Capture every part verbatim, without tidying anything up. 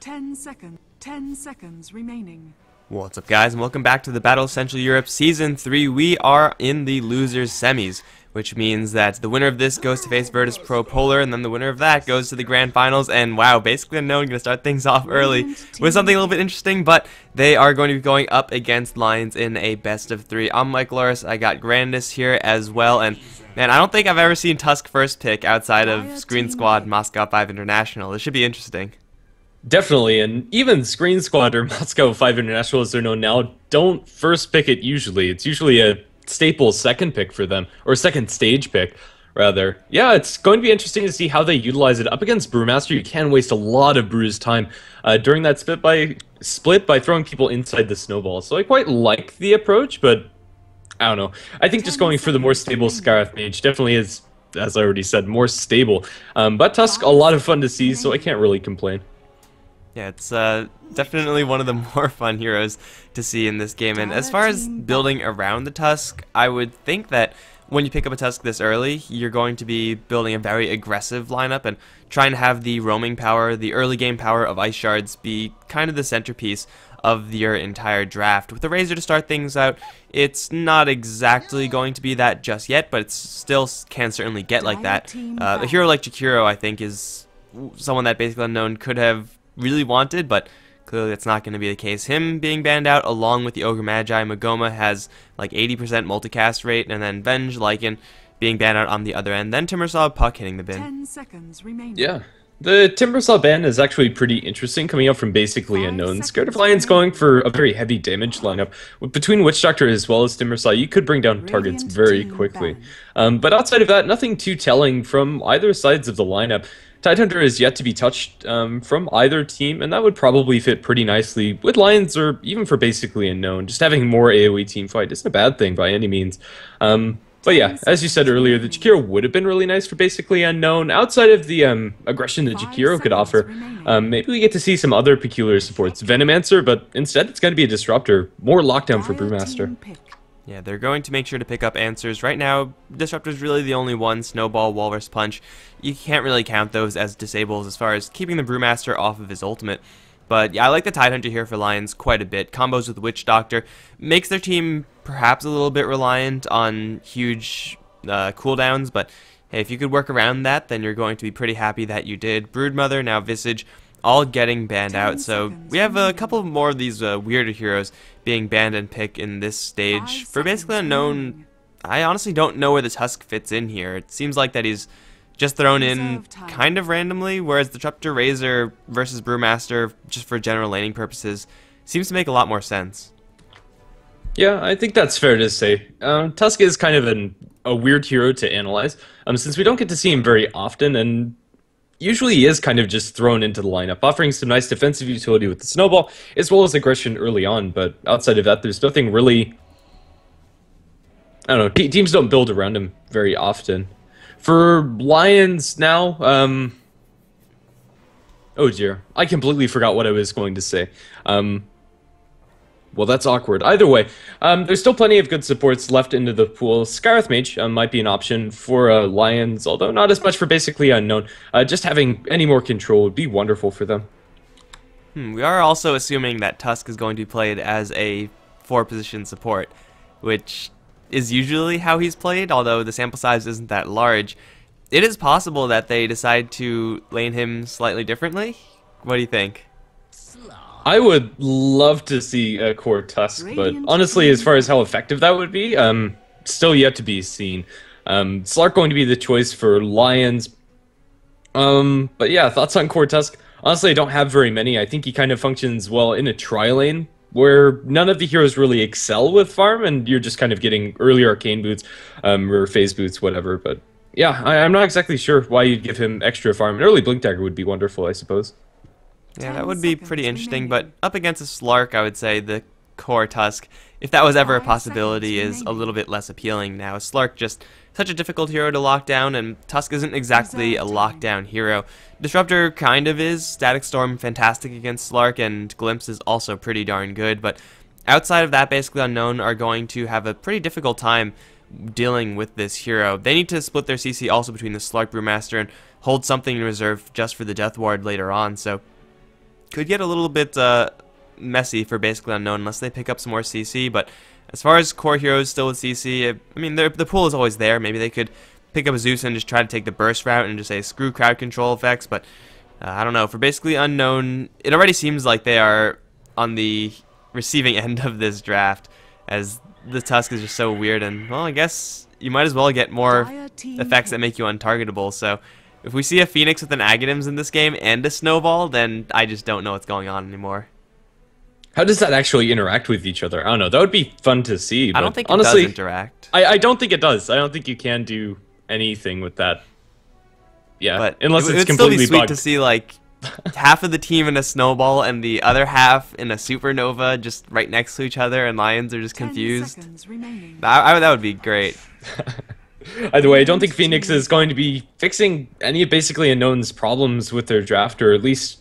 Ten seconds. Ten seconds remaining. What's up, guys, and welcome back to the Battle of Central Europe Season Three. We are in the losers' semis, which means that the winner of this goes to face Virtus.pro Polar, and then the winner of that goes to the grand finals. And wow, Basically Unknown going to start things off early with something a little bit interesting, but they are going to be going up against Lions in a best of three. I'm Mike Lauris. I got Grandis here as well, and man, I don't think I've ever seen Tusk first pick outside of Screen Squad Moscow five International. This should be interesting. Definitely, and even Screen Squad or Moscow five International, as they're known now, don't first pick it usually. It's usually a staple second pick for them, or second stage pick, rather. Yeah, it's going to be interesting to see how they utilize it. Up against Brewmaster, you can waste a lot of Brew's time uh, during that split by, split by throwing people inside the snowball. So I quite like the approach, but I don't know. I think just going for the more stable Skywrath Mage definitely is, as I already said, more stable. Um, but Tusk, a lot of fun to see, so I can't really complain. Yeah, it's uh, definitely one of the more fun heroes to see in this game. And as far as building around the Tusk, I would think that when you pick up a Tusk this early, you're going to be building a very aggressive lineup and trying to have the roaming power, the early game power of Ice Shards be kind of the centerpiece of your entire draft. With the Razor to start things out, it's not exactly going to be that just yet, but it still can certainly get like that. Uh, a hero like Jakiro, I think, is someone that Basically Unknown could have really wanted, but clearly that's not going to be the case. Him being banned out along with the Ogre Magi, Magoma has like eighty percent multicast rate, and then Venge, Lycan being banned out on the other end. Then Timbersaw, Puck hitting the bin. Ten seconds remaining. Yeah. The Timbersaw ban is actually pretty interesting, coming out from Basically Unknown. Scared of Lions going for a very heavy damage lineup. Between Witch Doctor as well as Timbersaw, you could bring down targets very quickly. Um, but outside of that, nothing too telling from either sides of the lineup. Tidehunter is yet to be touched um, from either team, and that would probably fit pretty nicely with Lions or even for Basically Unknown. Just having more AoE team fight isn't a bad thing by any means. Um, but yeah, as you said earlier, the Jakiro would have been really nice for Basically Unknown. Outside of the um, aggression that Jakiro could offer, um, maybe we get to see some other peculiar supports. Venomancer, but instead it's going to be a Disruptor. More lockdown for Brewmaster. Yeah, they're going to make sure to pick up answers. Right now, Disruptor's really the only one. Snowball, Walrus Punch. You can't really count those as disables as far as keeping the Brewmaster off of his ultimate. But yeah, I like the Tidehunter here for Lions quite a bit. Combos with Witch Doctor makes their team perhaps a little bit reliant on huge uh, cooldowns, but hey, if you could work around that, then you're going to be pretty happy that you did. Broodmother, now Visage, all getting banned out, so we have a couple more of these uh, weirder heroes being banned and picked in this stage. For Basically Unknown, I honestly don't know where the Tusk fits in here. It seems like that he's just thrown in kind of randomly, whereas the Disruptor Razor versus Brewmaster, just for general laning purposes, seems to make a lot more sense. Yeah, I think that's fair to say. Um, Tusk is kind of an, a weird hero to analyze, um, since we don't get to see him very often, and usually he is kind of just thrown into the lineup, offering some nice defensive utility with the snowball, as well as aggression early on, but outside of that, there's nothing really, I don't know, te teams don't build around him very often. For Lions now, um, oh dear, I completely forgot what I was going to say. Um, well, that's awkward. Either way, um, there's still plenty of good supports left into the pool. Skywrath Mage uh, might be an option for uh, Lions, although not as much for Basically Unknown. Uh, just having any more control would be wonderful for them. Hmm, we are also assuming that Tusk is going to be played as a four-position support, which is usually how he's played, although the sample size isn't that large. It is possible that they decide to lane him slightly differently. What do you think? I would love to see a core Tusk, but honestly, as far as how effective that would be, um, still yet to be seen. Um, Slark going to be the choice for Lions. Um, but yeah, thoughts on core Tusk? Honestly, I don't have very many. I think he kind of functions well in a tri-lane, where none of the heroes really excel with farm, and you're just kind of getting early arcane boots, um, or phase boots, whatever. But yeah, I, I'm not exactly sure why you'd give him extra farm. An early Blink Dagger would be wonderful, I suppose. Yeah, that would be pretty interesting, but up against a Slark, I would say the core Tusk, if that was ever a possibility, is a little bit less appealing now. Slark just such a difficult hero to lock down, and Tusk isn't exactly a lockdown hero. Disruptor kind of is. Static Storm, fantastic against Slark, and Glimpse is also pretty darn good, but outside of that, Basically Unknown are going to have a pretty difficult time dealing with this hero. They need to split their C C also between the Slark Brewmaster and hold something in reserve just for the Death Ward later on, so could get a little bit uh, messy for Basically Unknown unless they pick up some more C C, but as far as core heroes still with C C, I mean, the pool is always there. Maybe they could pick up a Zeus and just try to take the burst route and just say screw crowd control effects, but uh, I don't know. For Basically Unknown, it already seems like they are on the receiving end of this draft, as the Tusk is just so weird, and, well, I guess you might as well get more effects that make you untargetable, so if we see a Phoenix with an Aghanims in this game and a Snowball, then I just don't know what's going on anymore. How does that actually interact with each other? I don't know. That would be fun to see. But I don't think it honestly, does interact. I, I don't think it does. I don't think you can do anything with that. Yeah, but unless it, it's completely bugged. It would still be sweet to see, like, half of the team in a Snowball and the other half in a Supernova just right next to each other, and Lions are just confused. I, I, that would be great. Either way, I don't think Phoenix is going to be fixing any of Basically Unknown's problems with their draft, or at least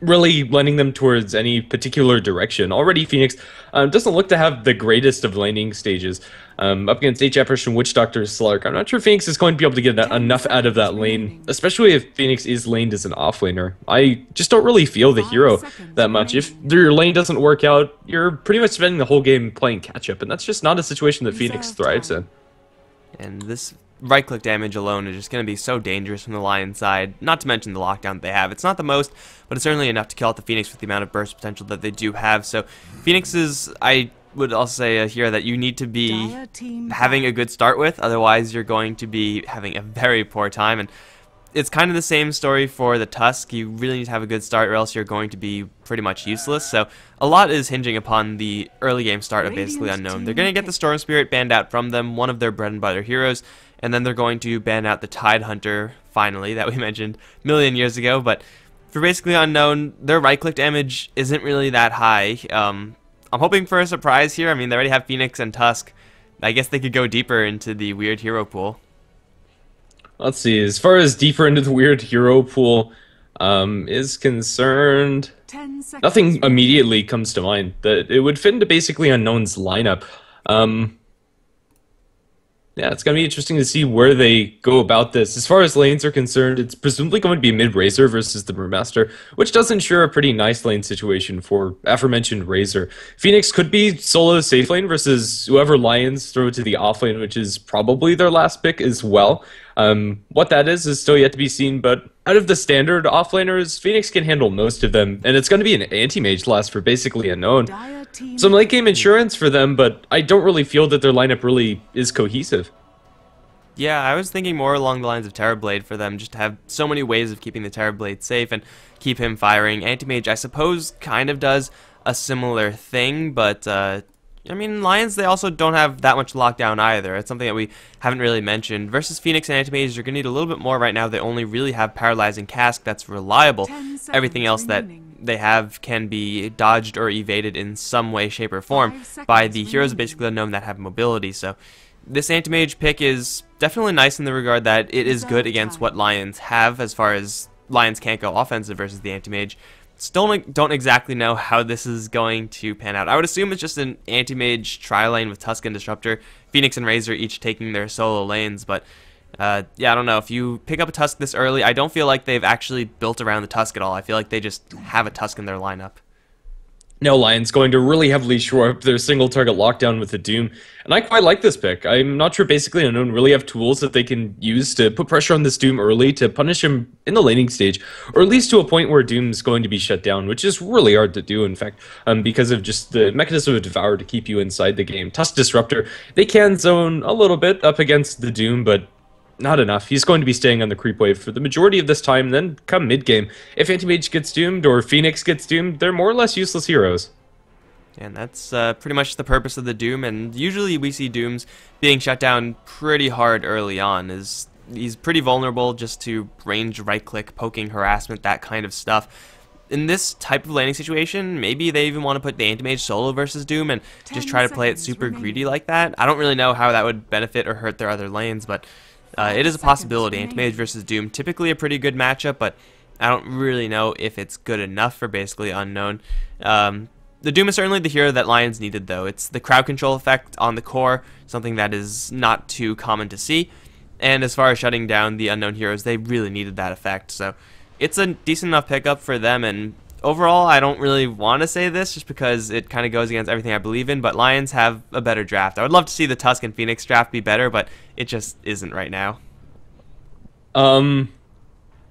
really lending them towards any particular direction. Already, Phoenix um, doesn't look to have the greatest of laning stages. Um, up against H F R and Witch Doctor Slark, I'm not sure Phoenix is going to be able to get that enough out of that lane, especially if Phoenix is laned as an off-laner. I just don't really feel the hero that much. If your lane doesn't work out, you're pretty much spending the whole game playing catch-up, and that's just not a situation that Phoenix thrives in. And this right-click damage alone is just going to be so dangerous from the Lion side, not to mention the lockdown they have. It's not the most, but it's certainly enough to kill out the Phoenix with the amount of burst potential that they do have. So Phoenix is, I would also say uh, here that you need to be having a good start with, otherwise you're going to be having a very poor time. And it's kind of the same story for the Tusk. You really need to have a good start, or else you're going to be pretty much useless. So a lot is hinging upon the early game start of Basically Unknown. They're going to get the Storm Spirit banned out from them, one of their bread and butter heroes, and then they're going to ban out the Tide Hunter, finally, that we mentioned a million years ago. But for Basically Unknown, their right-click damage isn't really that high. Um, I'm hoping for a surprise here. I mean, they already have Phoenix and Tusk. I guess they could go deeper into the weird hero pool. Let's see, as far as deeper into the weird hero pool um, is concerned, nothing immediately comes to mind that it would fit into Basically Unknown's lineup. Um, yeah, it's going to be interesting to see where they go about this. As far as lanes are concerned, it's presumably going to be mid-Razor versus the Brewmaster, which does ensure a pretty nice lane situation for aforementioned Razor. Phoenix could be solo safe lane versus whoever Lions throw to the off lane, which is probably their last pick as well. Um, what that is is still yet to be seen, but out of the standard offlaners, Phoenix can handle most of them, and it's going to be an anti-mage last for Basically Unknown. Some late-game insurance for them, but I don't really feel that their lineup really is cohesive. Yeah, I was thinking more along the lines of Terrorblade for them, just to have so many ways of keeping the Terrorblade safe and keep him firing. Anti-mage, I suppose, kind of does a similar thing, but uh, I mean, Lions, they also don't have that much lockdown either. It's something that we haven't really mentioned. Versus Phoenix and Anti-Mage, you're going to need a little bit more right now. They only really have Paralyzing Cask that's reliable. Everything else remaining. that they have can be dodged or evaded in some way, shape, or form by the remaining. heroes of Basically Unknown that have mobility. So this Anti-Mage pick is definitely nice in the regard that it is good against what Lions have, as far as Lions can't go offensive versus the Anti-Mage. Still don't exactly know how this is going to pan out. I would assume it's just an anti-mage tri-lane with Tusk and Disruptor, Phoenix and Razor each taking their solo lanes, but uh, yeah, I don't know. If you pick up a Tusk this early, I don't feel like they've actually built around the Tusk at all. I feel like they just have a Tusk in their lineup. No, Lions going to really heavily shore up their single target lockdown with the Doom, and I quite like this pick. I'm not sure Basically Unknown really have tools that they can use to put pressure on this Doom early to punish him in the laning stage, or at least to a point where Doom's going to be shut down, which is really hard to do, in fact, um, because of just the mechanism of Devour to keep you inside the game. Tusk Disruptor, they can zone a little bit up against the Doom, but not enough. He's going to be staying on the creep wave for the majority of this time, then come mid-game. If Anti-Mage gets doomed or Phoenix gets doomed, they're more or less useless heroes. And that's uh, pretty much the purpose of the Doom, and usually we see Dooms being shut down pretty hard early on. Is He's pretty vulnerable just to range, right-click, poking, harassment, that kind of stuff. In this type of landing situation, maybe they even want to put the Anti-Mage solo versus Doom and just try to play it super remaining. greedy like that. I don't really know how that would benefit or hurt their other lanes, but Uh, it is a possibility. Anti-Mage versus Doom, typically a pretty good matchup, but I don't really know if it's good enough for Basically Unknown. Um, the Doom is certainly the hero that Lions needed, though. It's the crowd control effect on the core, something that is not too common to see. And as far as shutting down the Unknown heroes, they really needed that effect. So it's a decent enough pickup for them, and overall, I don't really want to say this just because it kind of goes against everything I believe in, but Lions have a better draft. I would love to see the Tusk and Phoenix draft be better, but it just isn't right now. Um,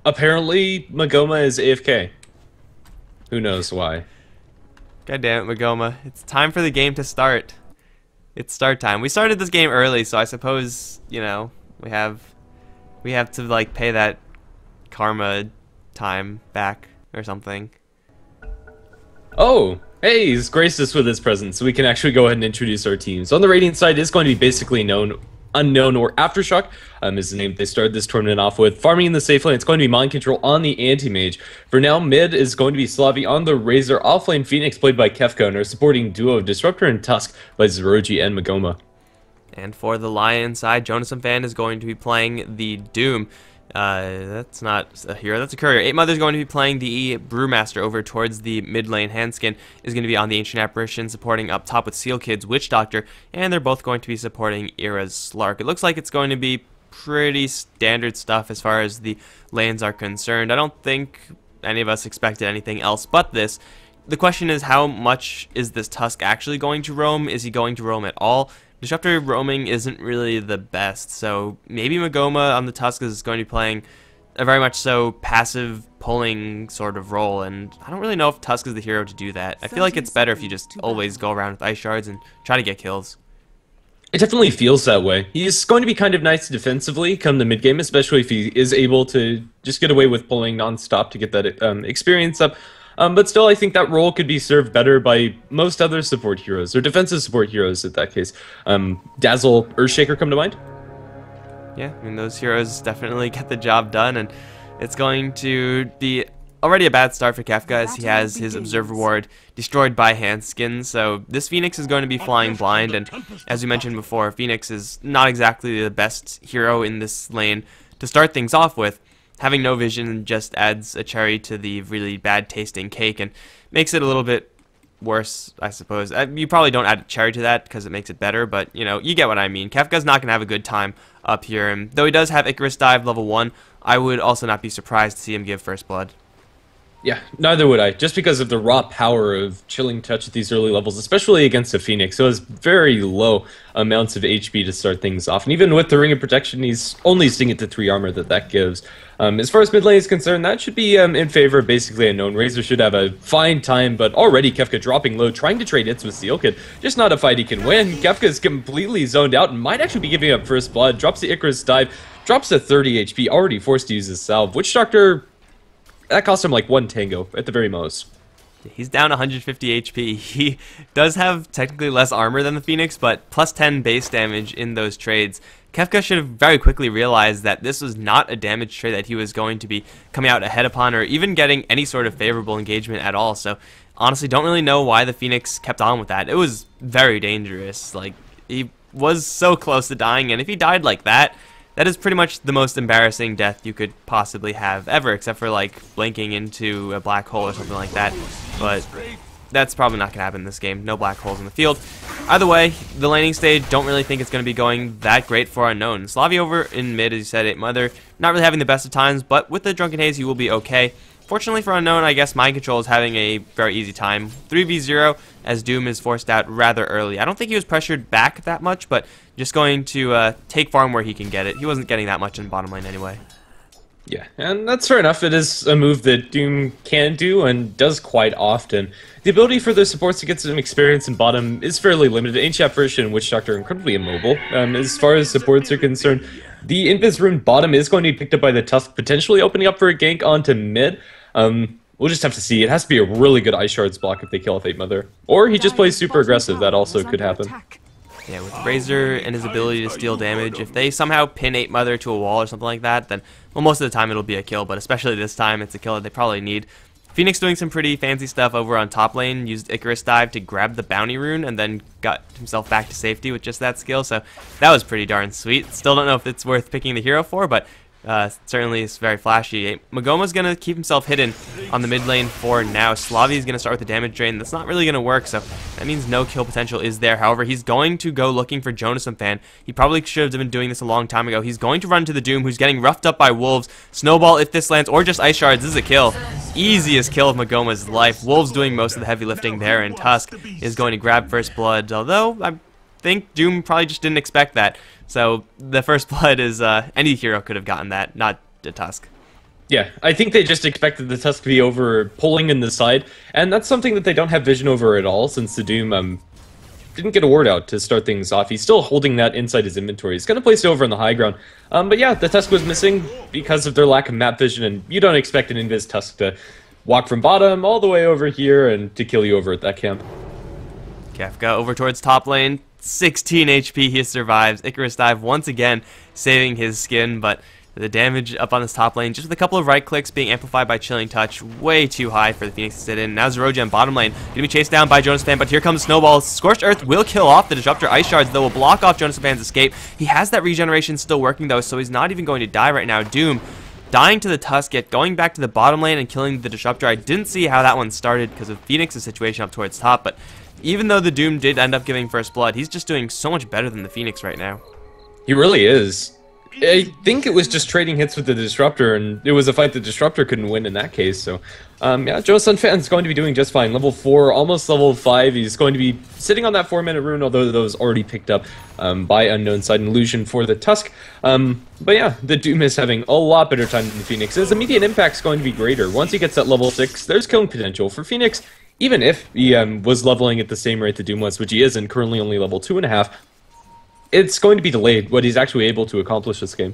apparently Magoma is A F K. Who knows why? God damn it, Magoma. It's time for the game to start. It's start time. We started this game early, so I suppose, you know, we have we have to like pay that karma time back or something. Oh, hey, he's graced us with his presence, so we can actually go ahead and introduce our teams. On the Radiant side, it's going to be Basically known Unknown, or Aftershock, um, is the name they started this tournament off with. Farming in the safe lane, it's going to be Mind Control on the Anti-Mage. For now, mid is going to be Slavi on the Razor. Offlane, Phoenix, played by Kefka, and our supporting duo, Disruptor and Tusk, by Zeroji and Magoma. And for the Lion side, Jonathan Fan is going to be playing the Doom. Uh, that's not a hero, that's a courier. eight Mother is going to be playing the Brewmaster over towards the mid lane. Handskin is going to be on the Ancient Apparition, supporting up top with Seal Kids, Witch Doctor, and they're both going to be supporting Eira's Slark. It looks like it's going to be pretty standard stuff as far as the lanes are concerned. I don't think any of us expected anything else but this. The question is, how much is this Tusk actually going to roam? Is he going to roam at all? Disruptor roaming isn't really the best, so maybe Magoma on the Tusk is going to be playing a very much so passive pulling sort of role, and I don't really know if Tusk is the hero to do that. I feel like it's better if you just always go around with ice shards and try to get kills. It definitely feels that way. He's going to be kind of nice defensively come the mid-game, especially if he is able to just get away with pulling non-stop to get that um, experience up. Um, but still, I think that role could be served better by most other support heroes, or defensive support heroes in that case. Um, Dazzle, Earthshaker come to mind? Yeah, I mean, those heroes definitely get the job done, and it's going to be already a bad start for Kefka as he has his Observe Reward destroyed by Handskin, so this Phoenix is going to be flying blind, and as we mentioned before, Phoenix is not exactly the best hero in this lane to start things off with. Having no vision just adds a cherry to the really bad tasting cake and makes it a little bit worse, I suppose. You probably don't add a cherry to that because it makes it better, but you know, you get what I mean. Kefka's not going to have a good time up here, and though he does have Icarus Dive level one, I would also not be surprised to see him give first blood. Yeah, neither would I, just because of the raw power of Chilling Touch at these early levels, especially against a Phoenix. So it has very low amounts of H P to start things off, and even with the Ring of Protection, he's only seeing it the three armor that that gives. Um, as far as mid lane is concerned, that should be um, in favor of Basically Unknown. Razor should have a fine time, but already Kefka dropping low, trying to trade hits with Seal Kid. Just not a fight he can win. Kefka's completely zoned out and might actually be giving up first blood. Drops the Icarus Dive, drops the thirty H P, already forced to use his salve. Witch Doctor... that cost him like one tango, at the very most. He's down one hundred fifty H P. He does have technically less armor than the Phoenix, but plus ten base damage in those trades. Kefka should have very quickly realized that this was not a damage trade that he was going to be coming out ahead upon or even getting any sort of favorable engagement at all. So, honestly, don't really know why the Phoenix kept on with that. It was very dangerous. Like, he was so close to dying, and if he died like that... that is pretty much the most embarrassing death you could possibly have ever, except for like blinking into a black hole or something like that, but that's probably not going to happen in this game. No black holes in the field. Either way, the laning stage, don't really think it's going to be going that great for Unknown. Slavi over in mid, as you said, eight Mother, not really having the best of times, but with the Drunken Haze, you will be okay. Fortunately for Unknown, I guess Mind Control is having a very easy time. three v zero as Doom is forced out rather early. I don't think he was pressured back that much, but just going to uh, take farm where he can get it. He wasn't getting that much in bottom lane anyway. Yeah, and that's fair enough. It is a move that Doom can do and does quite often. The ability for the supports to get some experience in bottom is fairly limited. Ancient Apparition and Witch Doctor are incredibly immobile. Um, as far as supports are concerned, the Invis Rune bottom is going to be picked up by the Tusk, potentially opening up for a gank onto mid. Um, we'll just have to see. It has to be a really good Ice Shards block if they kill off eight Mother. Or he just plays super aggressive. That also could happen. Yeah, with Razor and his ability to steal damage, if they somehow pin eight Mother to a wall or something like that, then well, most of the time it'll be a kill, but especially this time it's a kill that they probably need. Phoenix doing some pretty fancy stuff over on top lane, used Icarus Dive to grab the Bounty Rune and then got himself back to safety with just that skill, so that was pretty darn sweet. Still don't know if it's worth picking the hero for, but... Uh, certainly it's very flashy. Magoma's going to keep himself hidden on the mid lane for now. Slavi's going to start with the damage drain. That's not really going to work, so that means no kill potential is there. However, he's going to go looking for Jonathan Fan. He probably should have been doing this a long time ago. He's going to run to the Doom, who's getting roughed up by wolves. Snowball if this lands, or just Ice Shards. This is a kill. easiest kill of Magoma's life. Wolves doing most of the heavy lifting there, and Tusk is going to grab first blood, although I think Doom probably just didn't expect that. So the first blood is, uh, any hero could have gotten that, not a Tusk. Yeah, I think they just expected the Tusk to be over pulling in the side, and that's something that they don't have vision over at all, since the Doom um, didn't get a ward out to start things off. He's still holding that inside his inventory. He's kind of placed over on the high ground. Um, but yeah, the Tusk was missing because of their lack of map vision, and you don't expect an Invis Tusk to walk from bottom all the way over here and to kill you over at that camp. Kefka over towards top lane, sixteen H P, he survives. Icarus Dive once again saving his skin, but the damage up on this top lane, just with a couple of right clicks being amplified by Chilling Touch, way too high for the Phoenix to sit in. Now Zeroji on bottom lane, gonna be chased down by Jonas Fan, but here comes Snowball. Scorched Earth will kill off the Disruptor. Ice Shards, though, will block off Jonas Fan's escape. He has that regeneration still working, though, so he's not even going to die right now. Doom dying to the Tusk, yet going back to the bottom lane and killing the Disruptor. I didn't see how that one started because of Phoenix's situation up towards top, but even though the Doom did end up giving first blood, he's just doing so much better than the Phoenix right now. He really is. I think it was just trading hits with the Disruptor, and it was a fight the Disruptor couldn't win in that case, so... Um, yeah, Jonathan Fan's going to be doing just fine. Level four, almost level five, he's going to be sitting on that four minute rune, although that was already picked up um, by Unknown Side Illusion for the Tusk. Um, but yeah, the Doom is having a lot better time than the Phoenix. His immediate impact's going to be greater. Once he gets that level six, there's killing potential for Phoenix, even if he um, was leveling at the same rate the Doom was, which he isn't, currently only level two and a half. It's going to be delayed, what he's actually able to accomplish this game.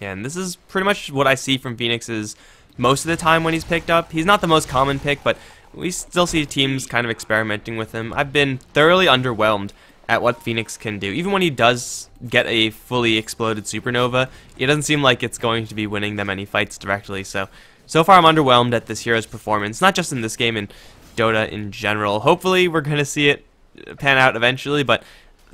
Yeah, and this is pretty much what I see from Phoenix is most of the time when he's picked up. He's not the most common pick, but we still see teams kind of experimenting with him. I've been thoroughly underwhelmed at what Phoenix can do. Even when he does get a fully exploded supernova, it doesn't seem like it's going to be winning them any fights directly. So, so far I'm underwhelmed at this hero's performance, not just in this game, in Dota in general. Hopefully we're going to see it pan out eventually, but...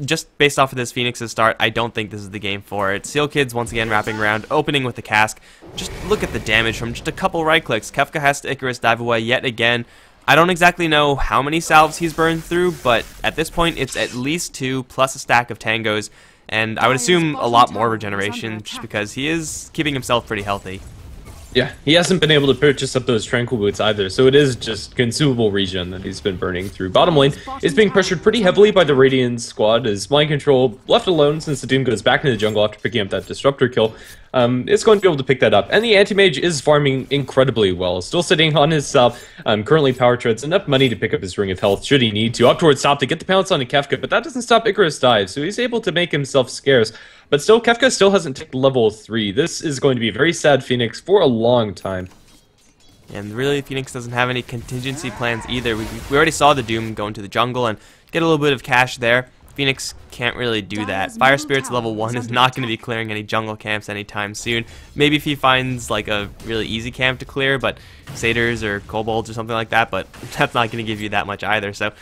just based off of this Phoenix's start, I don't think this is the game for it. Seal Kids once again wrapping around, opening with the cask. Just look at the damage from just a couple right clicks. Kefka has to Icarus Dive away yet again. I don't exactly know how many salves he's burned through, but at this point it's at least two plus a stack of tangos, and I would assume a lot more regeneration just because he is keeping himself pretty healthy. Yeah, he hasn't been able to purchase up those Tranquil Boots either, so it is just consumable regen that he's been burning through. Bottom lane is being pressured pretty heavily by the Radiant squad, as Mind Control, left alone since the Doom goes back into the jungle after picking up that Disruptor kill, um, is going to be able to pick that up. And the Anti-Mage is farming incredibly well, still sitting on his salve, um, currently Power Treads, enough money to pick up his Ring of Health should he need to, up towards top to get the pounce on to Kefka, but that doesn't stop Icarus Dive, so he's able to make himself scarce. But still, Kefka still hasn't ticked level three. This is going to be a very sad Phoenix for a long time. And really, Phoenix doesn't have any contingency plans either. We, we already saw the Doom go into the jungle and get a little bit of cash there. Phoenix can't really do that. Fire Spirit's level one is not going to be clearing any jungle camps anytime soon. Maybe if he finds like a really easy camp to clear, but satyrs or kobolds or something like that, but that's not going to give you that much either. So...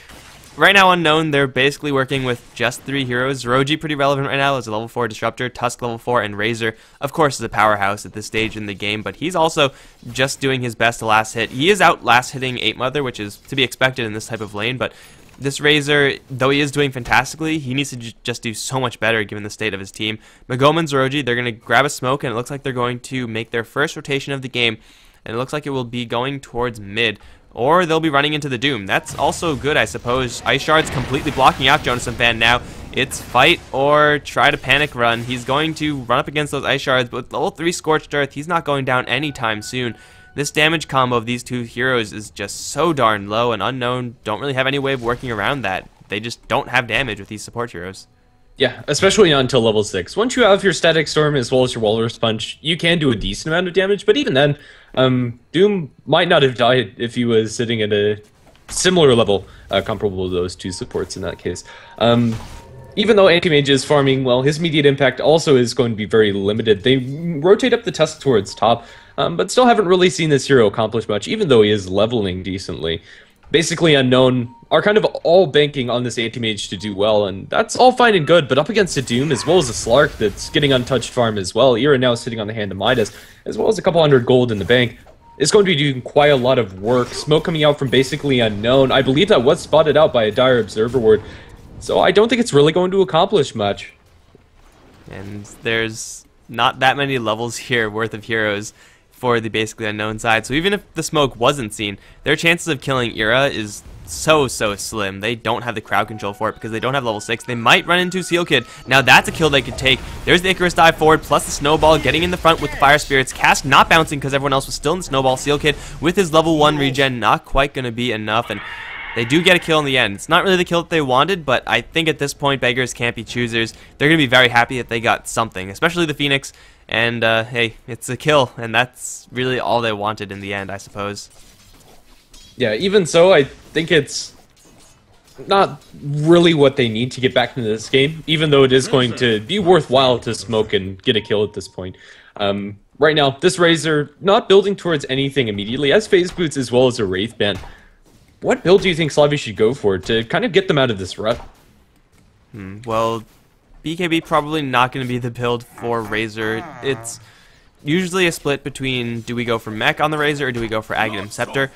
right now, Unknown, they're basically working with just three heroes. Zeroji, pretty relevant right now, is a level four Disruptor, Tusk level four, and Razor, of course, is a powerhouse at this stage in the game, but he's also just doing his best to last hit. He is out last hitting eight mother, which is to be expected in this type of lane, but this Razor, though he is doing fantastically, he needs to j just do so much better given the state of his team. Magoma and Zeroji, they're going to grab a smoke, and it looks like they're going to make their first rotation of the game, and it looks like it will be going towards mid. Or they'll be running into the Doom. That's also good, I suppose. Ice Shard's completely blocking out Jonathan Fan now. It's fight or try to panic run. He's going to run up against those Ice Shards, but with level three Scorched Earth, he's not going down anytime soon. This damage combo of these two heroes is just so darn low, and Unknown don't really have any way of working around that. They just don't have damage with these support heroes. Yeah, especially not until level six. Once you have your Static Storm as well as your Walrus Punch, you can do a decent amount of damage, but even then, um, Doom might not have died if he was sitting at a similar level, uh, comparable to those two supports in that case. Um, even though Anti-Mage is farming well, his immediate impact also is going to be very limited. They rotate up the Tusk towards top, um, but still haven't really seen this hero accomplish much, even though he is leveling decently. Basically Unknown are kind of all banking on this Anti-Mage to do well, and that's all fine and good, but up against a Doom, as well as a Slark that's getting untouched farm as well, Eira now sitting on the hand of Midas, as well as a couple hundred gold in the bank, is going to be doing quite a lot of work. Smoke coming out from Basically Unknown, I believe that was spotted out by a Dire Observer ward, so I don't think it's really going to accomplish much. And there's not that many levels here worth of heroes for the Basically Unknown side, so even if the smoke wasn't seen, their chances of killing Eira is so, so slim. They don't have the crowd control for it because they don't have level six. They might run into Seal Kid. Now that's a kill they could take. There's the Icarus dive forward, plus the snowball getting in the front with the fire spirits. Cask not bouncing because everyone else was still in the snowball. Seal Kid with his level one regen, not quite going to be enough, and they do get a kill in the end. It's not really the kill that they wanted, but I think at this point, beggars can't be choosers. They're going to be very happy that they got something, especially the Phoenix. And, uh, hey, it's a kill, and that's really all they wanted in the end, I suppose. Yeah, even so, I think it's not really what they need to get back into this game, even though it is going to be worthwhile to smoke and get a kill at this point. Um, right now, this Razor not building towards anything immediately, as Phase Boots as well as a Wraith Band. What build do you think Slavi should go for to kind of get them out of this rut? Hmm, well, B K B probably not going to be the build for Razor. It's usually a split between do we go for mech on the Razor or do we go for Aghanim Scepter.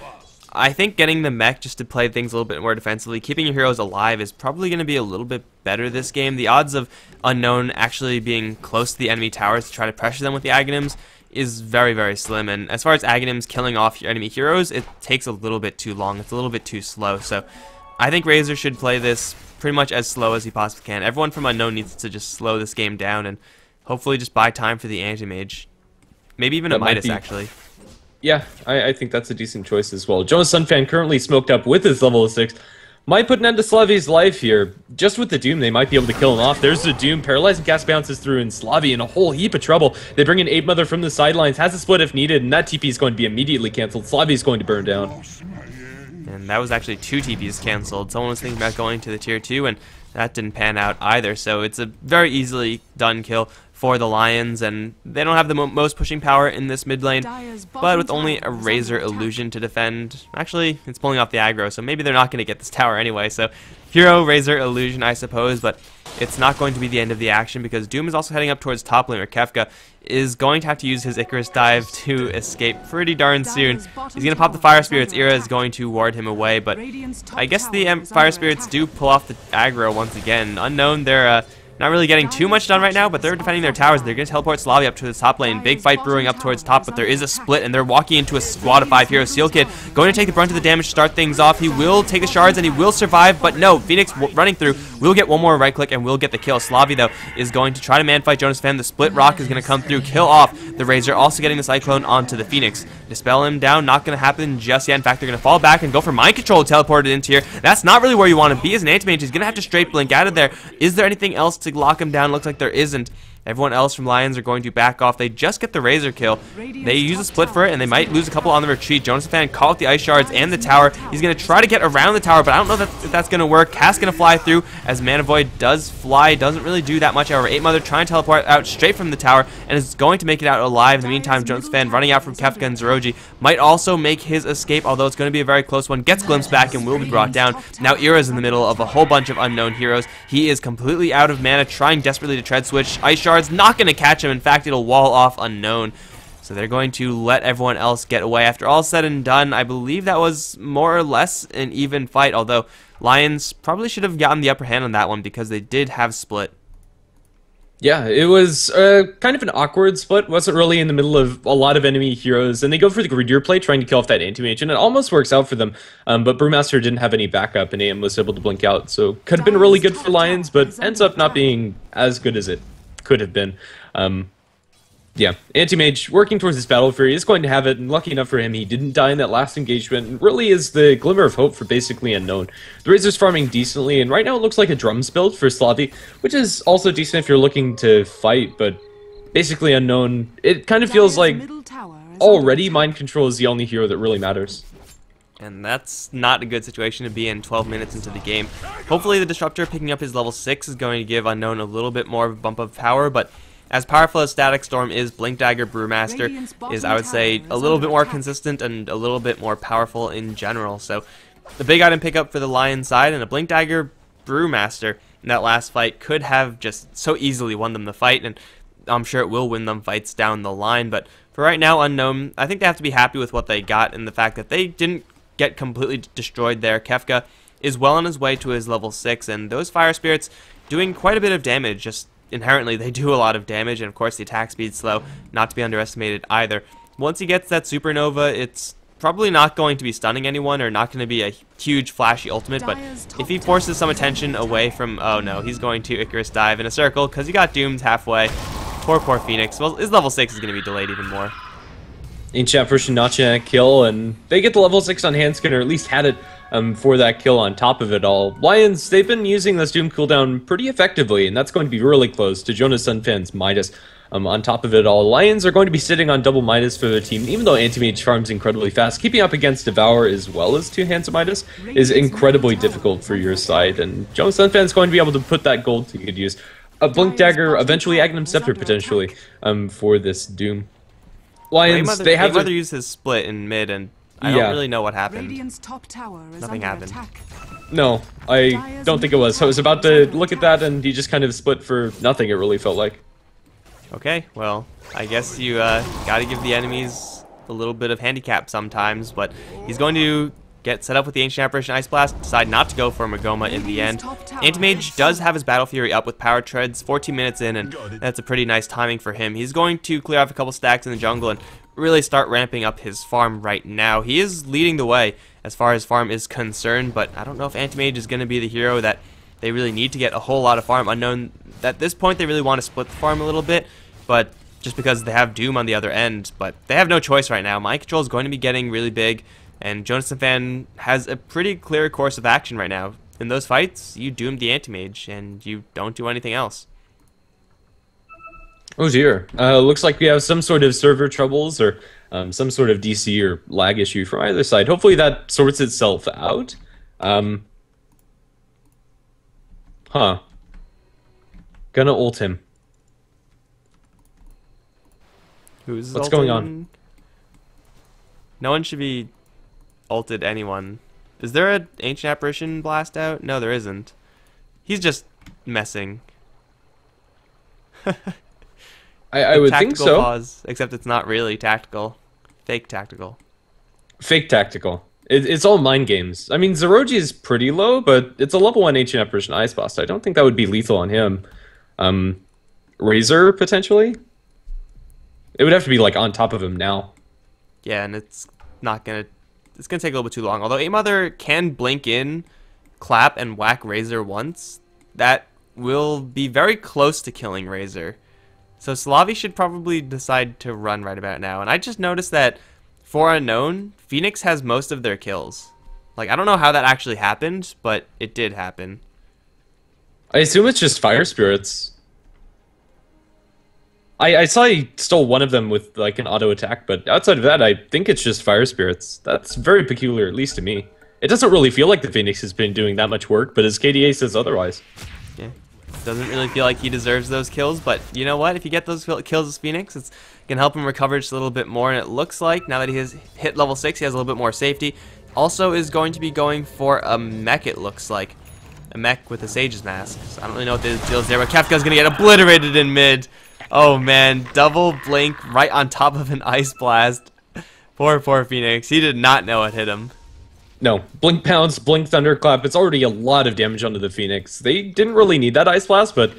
I think getting the mech just to play things a little bit more defensively, keeping your heroes alive is probably going to be a little bit better this game. The odds of Unknown actually being close to the enemy towers to try to pressure them with the Aghanims is very, very slim, and as far as Aghanims killing off your enemy heroes, it takes a little bit too long. It's a little bit too slow, so I think Razor should play this pretty much as slow as he possibly can. Everyone from Unknown needs to just slow this game down and hopefully just buy time for the Anti-Mage. Maybe even that a Midas, actually. Yeah, I, I think that's a decent choice as well. Jonas Fan currently smoked up with his level six. Might put an end to Slavi's life here. Just with the Doom, they might be able to kill him off. There's the Doom. Paralyzing Cast bounces through, and Slavi in a whole heap of trouble. They bring in eight mother from the sidelines, has a split if needed, and that T P is going to be immediately cancelled. Slavi's going to burn down. And that was actually two T Ps cancelled. Someone was thinking about going to the tier two, and that didn't pan out either. So it's a very easily done kill for the Lions, and they don't have the mo most pushing power in this mid lane, but with only a Razor Illusion to defend. Actually, it's pulling off the aggro, so maybe they're not going to get this tower anyway, so hero, Razor, Illusion, I suppose, but it's not going to be the end of the action because Doom is also heading up towards top lane, where Kefka is going to have to use his Icarus dive to escape pretty darn soon. He's going to pop the Fire Spirits. Eira is going to ward him away, but I guess the um, Fire Spirits do pull off the aggro once again. Unknown, they're... Uh, Not really getting too much done right now, but they're defending their towers. They're going to teleport Slavi up to the top lane. Big fight brewing up towards top, but there is a split, and they're walking into a squad of five heroes. Seal Kid going to take the brunt of the damage to start things off. He will take the shards, and he will survive, but no. Phoenix w running through. We'll get one more right click, and we'll get the kill. Slavi, though, is going to try to man fight Jonas Fan. The split rock is going to come through, kill off the Razor, also getting the Cyclone onto the Phoenix. Dispel him down, not going to happen just yet. In fact, they're going to fall back and go for Mind Control, teleported into here. That's not really where you want to be as an Anti-Mage. He's going to have to straight blink out of there. Is there anything else to lock him down? Looks like there isn't. Everyone else from Lions are going to back off. They just get the Razor kill. They use a split for it, and they might lose a couple on the retreat. Jonas Fan caught up the Ice Shards and the tower. He's going to try to get around the tower, but I don't know that, if that's going to work. Cass going to fly through, as Mana Void does fly. Doesn't really do that much. However, eight mother trying to teleport out straight from the tower, and is going to make it out alive. In the meantime, Jonas Fan running out from Kefka and Zeroji might also make his escape, although it's going to be a very close one. Gets glimpsed back and will be brought down. Now Eira's in the middle of a whole bunch of unknown heroes. He is completely out of mana, trying desperately to Tread Switch. Ice Shards not going to catch him. In fact, it'll wall off Unknown. So they're going to let everyone else get away. After all said and done, I believe that was more or less an even fight, although Lions probably should have gotten the upper hand on that one because they did have split. Yeah, it was uh, kind of an awkward split. Wasn't really in the middle of a lot of enemy heroes, and they go for the Greedier play, trying to kill off that Anti-Mage, and it almost works out for them, um, but Brewmaster didn't have any backup, and A M was able to blink out, so could have been really good for Lions, but ends up not being as good as it could have been. Um, yeah, Anti-Mage working towards his Battle Fury is going to have it, and lucky enough for him, he didn't die in that last engagement, and really is the glimmer of hope for Basically Unknown. The Razor's farming decently, and right now it looks like a Drums build for Slavi, which is also decent if you're looking to fight, but Basically Unknown, it kind of feels like already Mind Control is the only hero that really matters. And that's not a good situation to be in twelve minutes into the game. Hopefully the Disruptor picking up his level six is going to give Unknown a little bit more of a bump of power, but as powerful as Static Storm is, Blink Dagger Brewmaster is, I would say, a little bit more consistent and a little bit more powerful in general. So the big item pickup for the Lion side and a Blink Dagger Brewmaster in that last fight could have just so easily won them the fight, and I'm sure it will win them fights down the line. But for right now, Unknown, I think they have to be happy with what they got and the fact that they didn't get completely destroyed there. Kefka is well on his way to his level six, and those Fire Spirits doing quite a bit of damage. Just inherently, they do a lot of damage, and of course the attack speed's slow, not to be underestimated either. once he gets that supernova, it's probably not going to be stunning anyone or not going to be a huge flashy ultimate, but if he forces some attention away from... Oh no, he's going to Icarus dive in a circle because he got doomed halfway. Poor, poor Phoenix. Well, his level six is going to be delayed even more. In chat for Shinacha kill, and they get the level six on Handskin, or at least had it um, for that kill on top of it all. Lions, they've been using this Doom cooldown pretty effectively, and that's going to be really close to Jonas Fan's Midas. Um, on top of it all, Lions are going to be sitting on double Midas for their team, even though Anti-Mage farms incredibly fast. Keeping up against Devour as well as two hands of Midas is incredibly difficult for your side, and Jonas Fan's going to be able to put that gold to good use. A Blink Dagger, eventually Agnum Scepter potentially um, for this Doom. Lions, mother, they have... Mother used his split in mid, and I yeah. don't really know what happened. Radiant's top tower is Nothing happened. Attack. No, I don't think it was. I was about to look at that, and he just kind of split for nothing, it really felt like. Okay, well, I guess you uh, gotta give the enemies a little bit of handicap sometimes, but he's going to get set up with the Ancient Apparition Ice Blast, decide not to go for Magoma in the end. Anti-Mage does have his Battle Fury up with Power Treads fourteen minutes in, and that's a pretty nice timing for him. He's going to clear off a couple stacks in the jungle and really start ramping up his farm right now. He is leading the way as far as farm is concerned, but I don't know if Anti-Mage is going to be the hero that they really need to get a whole lot of farm. Unknown, at this point they really want to split the farm a little bit, but just because they have Doom on the other end, but they have no choice right now. Mind Control is going to be getting really big, and Jonathan Fan has a pretty clear course of action right now. In those fights, you doomed the Anti-Mage, and you don't do anything else. Oh dear. Uh, looks like we have some sort of server troubles, or um, some sort of D C or lag issue from either side. Hopefully that sorts itself out. Um, huh. Gonna ult him. Who's What's ulting? going on? No one should be ulted anyone. Is there an Ancient Apparition blast out? No, there isn't. He's just messing. I, I would think so. Pause, except it's not really tactical. Fake tactical. Fake tactical. It, it's all mind games. I mean, Zeroji is pretty low, but it's a level one Ancient Apparition Ice Blast. I don't think that would be lethal on him. Um, Razor, potentially? It would have to be, like, on top of him now. Yeah, and it's not going to... It's going to take a little bit too long. Although eight mother can blink in, clap, and whack Razor once. That will be very close to killing Razor. So Slavi should probably decide to run right about now. And I just noticed that for Unknown, Phoenix has most of their kills. Like, I don't know how that actually happened, but it did happen. I assume it's just Fire Spirits. I, I saw he stole one of them with, like, an auto attack, but outside of that, I think it's just Fire Spirits. That's very peculiar, at least to me. It doesn't really feel like the Phoenix has been doing that much work, but his K D A says otherwise. Yeah, doesn't really feel like he deserves those kills, but you know what? If you get those kills as Phoenix, it's going to help him recover just a little bit more, and it looks like, now that he has hit level six, he has a little bit more safety. Also is going to be going for a mech, it looks like. A mech with a Sage's Mask. So I don't really know what the deal is there, but Kefka's going to get obliterated in mid. Oh man, double blink right on top of an Ice Blast. Poor, poor Phoenix. He did not know it hit him. No. Blink Pounce, Blink Thunderclap. It's already a lot of damage onto the Phoenix. They didn't really need that Ice Blast, but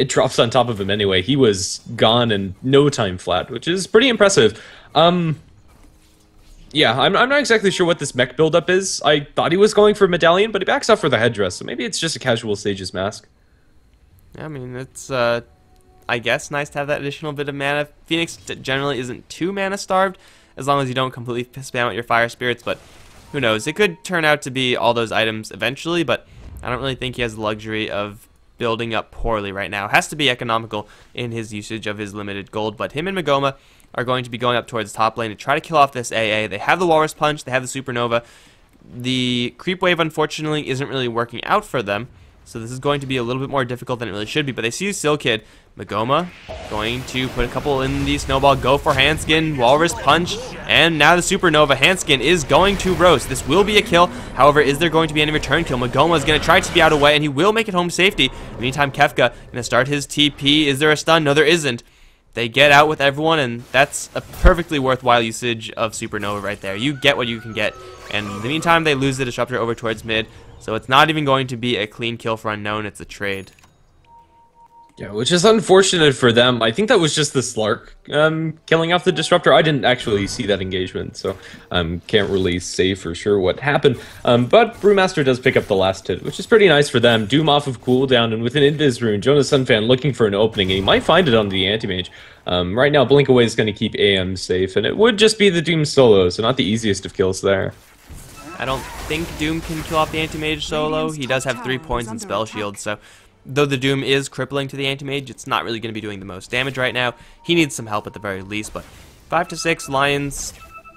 it drops on top of him anyway. He was gone in no time flat, which is pretty impressive. Um... Yeah, I'm, I'm not exactly sure what this mech buildup is. I thought he was going for Medallion, but he backs off for the headdress, so maybe it's just a casual Sage's Mask. I mean, it's, uh, I guess, nice to have that additional bit of mana. Phoenix generally isn't too mana-starved, as long as you don't completely spam out your Fire Spirits, but who knows. It could turn out to be all those items eventually, but I don't really think he has the luxury of building up poorly right now. Has to be economical in his usage of his limited gold, but him and Magoma are going to be going up towards the top lane to try to kill off this A A. They have the Walrus Punch, they have the Supernova. The Creep Wave, unfortunately, isn't really working out for them, so this is going to be a little bit more difficult than it really should be, but they see Seal Kid. Magoma going to put a couple in the Snowball, go for Handskin, Walrus Punch, and now the Supernova. Handskin is going to roast. This will be a kill, however, is there going to be any return kill? Magoma is going to try to be out away, and he will make it home safety. In the meantime, Kefka going to start his T P. Is there a stun? No, there isn't. They get out with everyone, and that's a perfectly worthwhile usage of Supernova right there. You get what you can get, and in the meantime, they lose the Disruptor over towards mid, so it's not even going to be a clean kill for Unknown, it's a trade. Yeah, which is unfortunate for them. I think that was just the Slark um, killing off the Disruptor. I didn't actually see that engagement, so I um, can't really say for sure what happened. Um, but Brewmaster does pick up the last hit, which is pretty nice for them. Doom off of cooldown, and with an Invis rune, Jonas Sunfan looking for an opening. He might find it on the Anti-Mage. Um, right now, Blink Away is going to keep A M safe, and it would just be the Doom solo, so not the easiest of kills there. I don't think Doom can kill off the Anti-Mage solo. He does have three points in Spell Shield, so... Though the Doom is crippling to the Anti-Mage, it's not really going to be doing the most damage right now. He needs some help at the very least, but five to six, Lions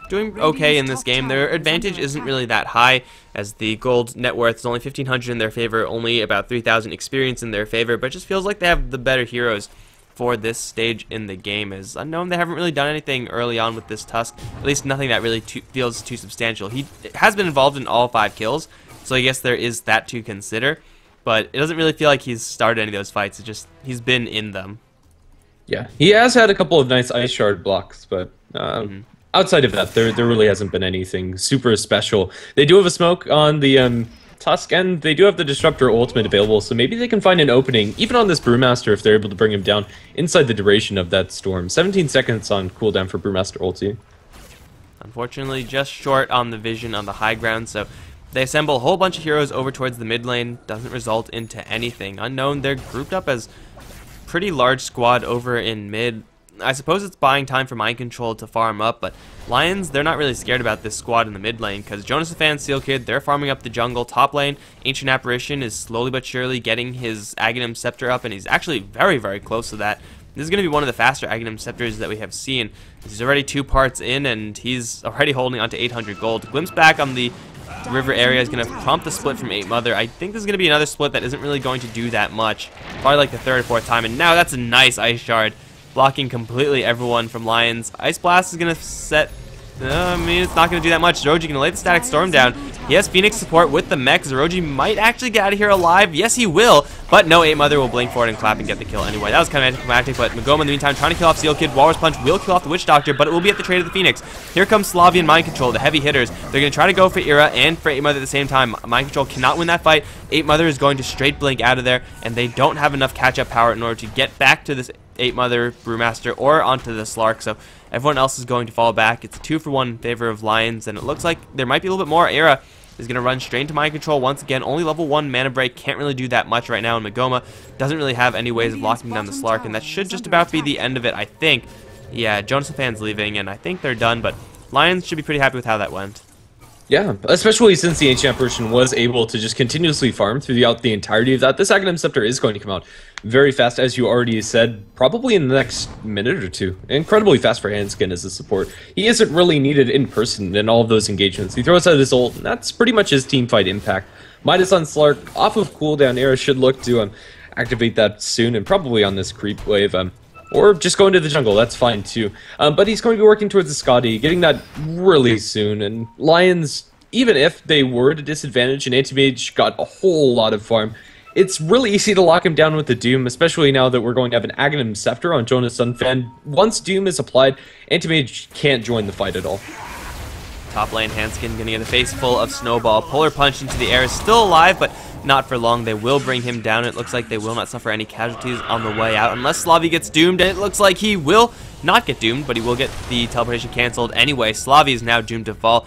doing okay in this game. Their advantage isn't really that high, as the gold net worth is only fifteen hundred in their favor, only about three thousand experience in their favor, but it just feels like they have the better heroes for this stage in the game. As Unknown, they haven't really done anything early on with this Tusk, at least nothing that really too, feels too substantial. He has been involved in all five kills, so I guess there is that to consider. But it doesn't really feel like he's started any of those fights. It just he's been in them. Yeah, he has had a couple of nice ice shard blocks, but uh, mm-hmm. outside of that, there there really hasn't been anything super special. They do have a smoke on the um, Tusk, and they do have the Disruptor ultimate available, so maybe they can find an opening, even on this Brewmaster, if they're able to bring him down inside the duration of that storm. seventeen seconds on cooldown for Brewmaster ulti. Unfortunately, just short on the vision on the high ground, so... They assemble a whole bunch of heroes over towards the mid lane, doesn't result into anything. Unknown, they're grouped up as a pretty large squad over in mid. I suppose it's buying time for Mind Control to farm up, but Lions, they're not really scared about this squad in the mid lane, because Jonas Fan, Seal Kid, they're farming up the jungle. Top lane, Ancient Apparition is slowly but surely getting his Aghanim Scepter up, and he's actually very, very close to that. This is going to be one of the faster Aghanim Scepters that we have seen. He's already two parts in, and he's already holding on to eight hundred gold. Glimpse back on the River area is going to prompt the split from eight mother. I think there's going to be another split that isn't really going to do that much. Probably like the third or fourth time, and now that's a nice Ice Shard, blocking completely everyone from Lions. Ice Blast is going to set... Uh, I mean, it's not going to do that much. Zeroji going to lay the Static Storm down. He has Phoenix support with the mech. Zeroji might actually get out of here alive. Yes, he will, but no, eight mother will blink forward and clap and get the kill anyway. That was kind of anticlimactic, but Magoma in the meantime trying to kill off Seal Kid. Walrus Punch will kill off the Witch Doctor, but it will be at the trade of the Phoenix. Here comes Slavi and Mind Control, the heavy hitters. They're going to try to go for Eira and for eight mother at the same time. Mind Control cannot win that fight. eight mother is going to straight blink out of there, and they don't have enough catch-up power in order to get back to this eight mother, Brewmaster, or onto the Slark, so everyone else is going to fall back. It's two for one in favor of Lions, and it looks like there might be a little bit more. Eira is going to run straight into Mind Control once again. Only level one mana break, can't really do that much right now, and Magoma doesn't really have any ways of locking down the Slark, and that should just about be the end of it, I think. Yeah, Jonas Fan's leaving, and I think they're done, but Lions should be pretty happy with how that went. Yeah, especially since the Ancient Apparition was able to just continuously farm throughout the entirety of that. This Aghanim Scepter is going to come out very fast, as you already said, probably in the next minute or two. Incredibly fast for Handskin as a support. He isn't really needed in person in all of those engagements. He throws out his ult, and that's pretty much his teamfight impact. Midas on Slark, off of cooldown. Eira should look to um, activate that soon, and probably on this creep wave. Um, Or just go into the jungle, that's fine too. Um, but he's going to be working towards the Scotty, getting that really soon. And Lions, even if they were at a disadvantage and Anti-Mage got a whole lot of farm, it's really easy to lock him down with the Doom, especially now that we're going to have an Aghanim Scepter on Jonas Sunfan. Once Doom is applied, Anti-Mage can't join the fight at all. Top lane, Handskin gonna get a face full of Snowball. Polar Punch into the air is still alive, but not for long. They will bring him down. It looks like they will not suffer any casualties on the way out, unless Slavi gets doomed, and it looks like he will not get doomed, but he will get the teleportation cancelled anyway. Slavi is now doomed to fall.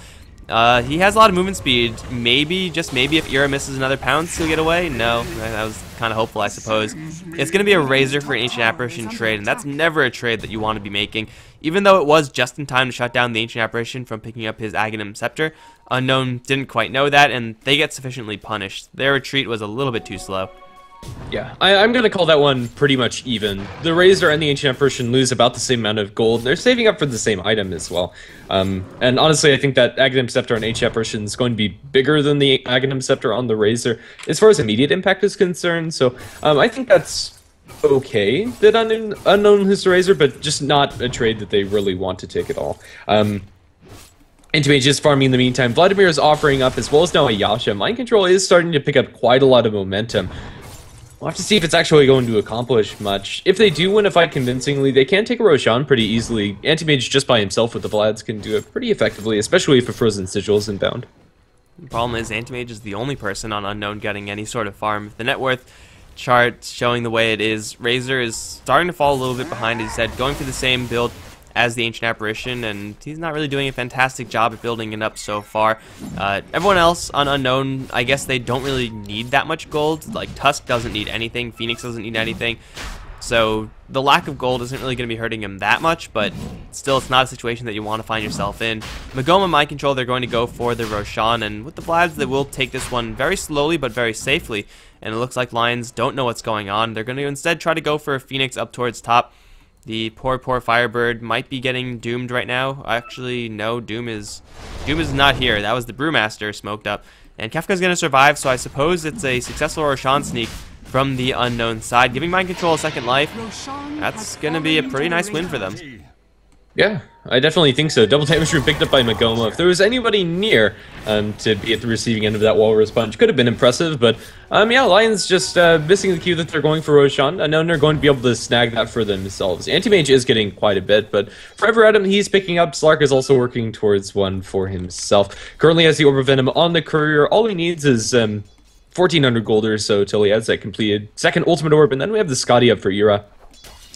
Uh, he has a lot of movement speed. Maybe, just maybe, if Eira misses another pounce, he'll get away? No, that was kind of hopeful, I suppose. It's going to be a razor for an Ancient Apparition trade, and that's never a trade that you want to be making. Even though it was just in time to shut down the Ancient Apparition from picking up his Aghanim Scepter, Unknown didn't quite know that, and they get sufficiently punished. Their retreat was a little bit too slow. Yeah, I, I'm going to call that one pretty much even. The Razor and the Ancient Apparition lose about the same amount of gold. They're saving up for the same item as well. Um, and honestly, I think that Aghanim Scepter on Ancient Apparition is going to be bigger than the Aghanim Scepter on the Razor as far as immediate impact is concerned. So um, I think that's okay that un Unknown his Razor, but just not a trade that they really want to take at all. Um, Anti-Mage is farming in the meantime. Vladimir is offering up, as well as now Yasha. Mind Control is starting to pick up quite a lot of momentum. We'll have to see if it's actually going to accomplish much. If they do win a fight convincingly, they can take a Roshan pretty easily. Anti-Mage just by himself with the Vlads can do it pretty effectively, especially if a Frozen Sigil is inbound. The problem is Anti-Mage is the only person on Unknown getting any sort of farm. If the net worth chart showing the way it is. Razor is starting to fall a little bit behind, as he said, going for the same build as the Ancient Apparition, and he's not really doing a fantastic job at building it up so far. Uh, everyone else on Unknown, I guess they don't really need that much gold. Like, Tusk doesn't need anything, Phoenix doesn't need anything, so the lack of gold isn't really going to be hurting him that much, but still, it's not a situation that you want to find yourself in. Magoma, Mind Control, they're going to go for the Roshan, and with the Blabs, they will take this one very slowly but very safely, and it looks like Lions don't know what's going on. They're going to instead try to go for a Phoenix up towards top. The poor, poor Firebird might be getting doomed right now. Actually, no, Doom is Doom is not here. That was the Brewmaster smoked up. And Kefka's going to survive, so I suppose it's a successful Roshan sneak from the Unknown side, giving Mind Control a second life. That's going to be a pretty nice win for them. Yeah, I definitely think so. Double damage room picked up by Magoma. If there was anybody near um, to be at the receiving end of that Walrus Punch, could have been impressive, but um, yeah, Lions just uh, missing the cue that they're going for Roshan. Unknown are going to be able to snag that for themselves. Anti-Mage is getting quite a bit, but Forever Adam, he's picking up. Slark is also working towards one for himself. Currently has the Orb of Venom on the courier. All he needs is um, fourteen hundred gold or so till he has that completed second Ultimate Orb, and then we have the Scotty up for Eira.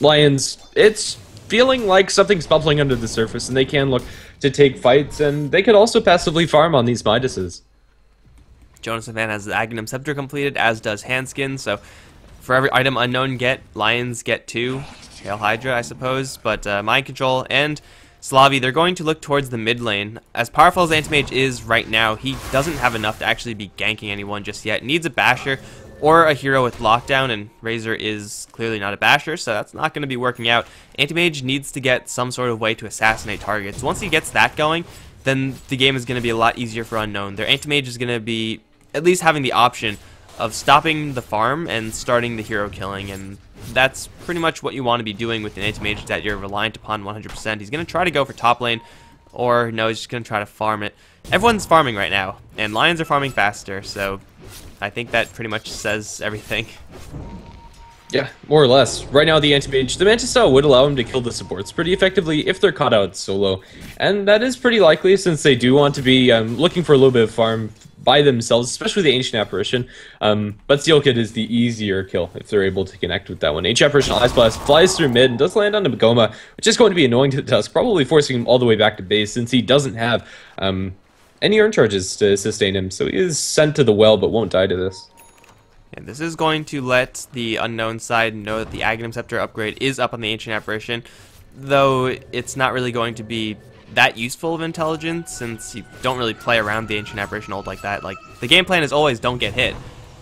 Lions, it's feeling like something's bubbling under the surface, and they can look to take fights, and they could also passively farm on these Midases. Jonathan Fan has the Aghanim Scepter completed, as does Handskin, so for every item Unknown get, Lions get two. Hail Hydra, I suppose, but uh, Mind Control and Slavi, they're going to look towards the mid lane. As powerful as Antimage is right now, he doesn't have enough to actually be ganking anyone just yet. Needs a Basher or a hero with Lockdown, and Razor is clearly not a Basher, so that's not going to be working out. Antimage needs to get some sort of way to assassinate targets. Once he gets that going, then the game is going to be a lot easier for Unknown. Their Antimage is going to be at least having the option of stopping the farm and starting the hero killing, and that's pretty much what you want to be doing with an Anti-Mage that you're reliant upon one hundred percent. He's going to try to go for top lane, or no, he's just going to try to farm it. Everyone's farming right now, and Lions are farming faster, so I think that pretty much says everything. Yeah, more or less. Right now, the Anti-Mage, the Mantis style would allow him to kill the supports pretty effectively if they're caught out solo, and that is pretty likely since they do want to be um, looking for a little bit of farm by themselves, especially the Ancient Apparition, um, but Seal Kid is the easier kill if they're able to connect with that one. Ancient Apparition Ice Blast flies through mid and does land onto Magoma, which is going to be annoying to the Tusk, probably forcing him all the way back to base since he doesn't have um, any earn charges to sustain him, so he is sent to the well but won't die to this. And this is going to let the Unknown side know that the Aghanim Scepter upgrade is up on the Ancient Apparition, though it's not really going to be that useful of intelligence since you don't really play around the Ancient Apparition ult like that. Like, the game plan is always don't get hit,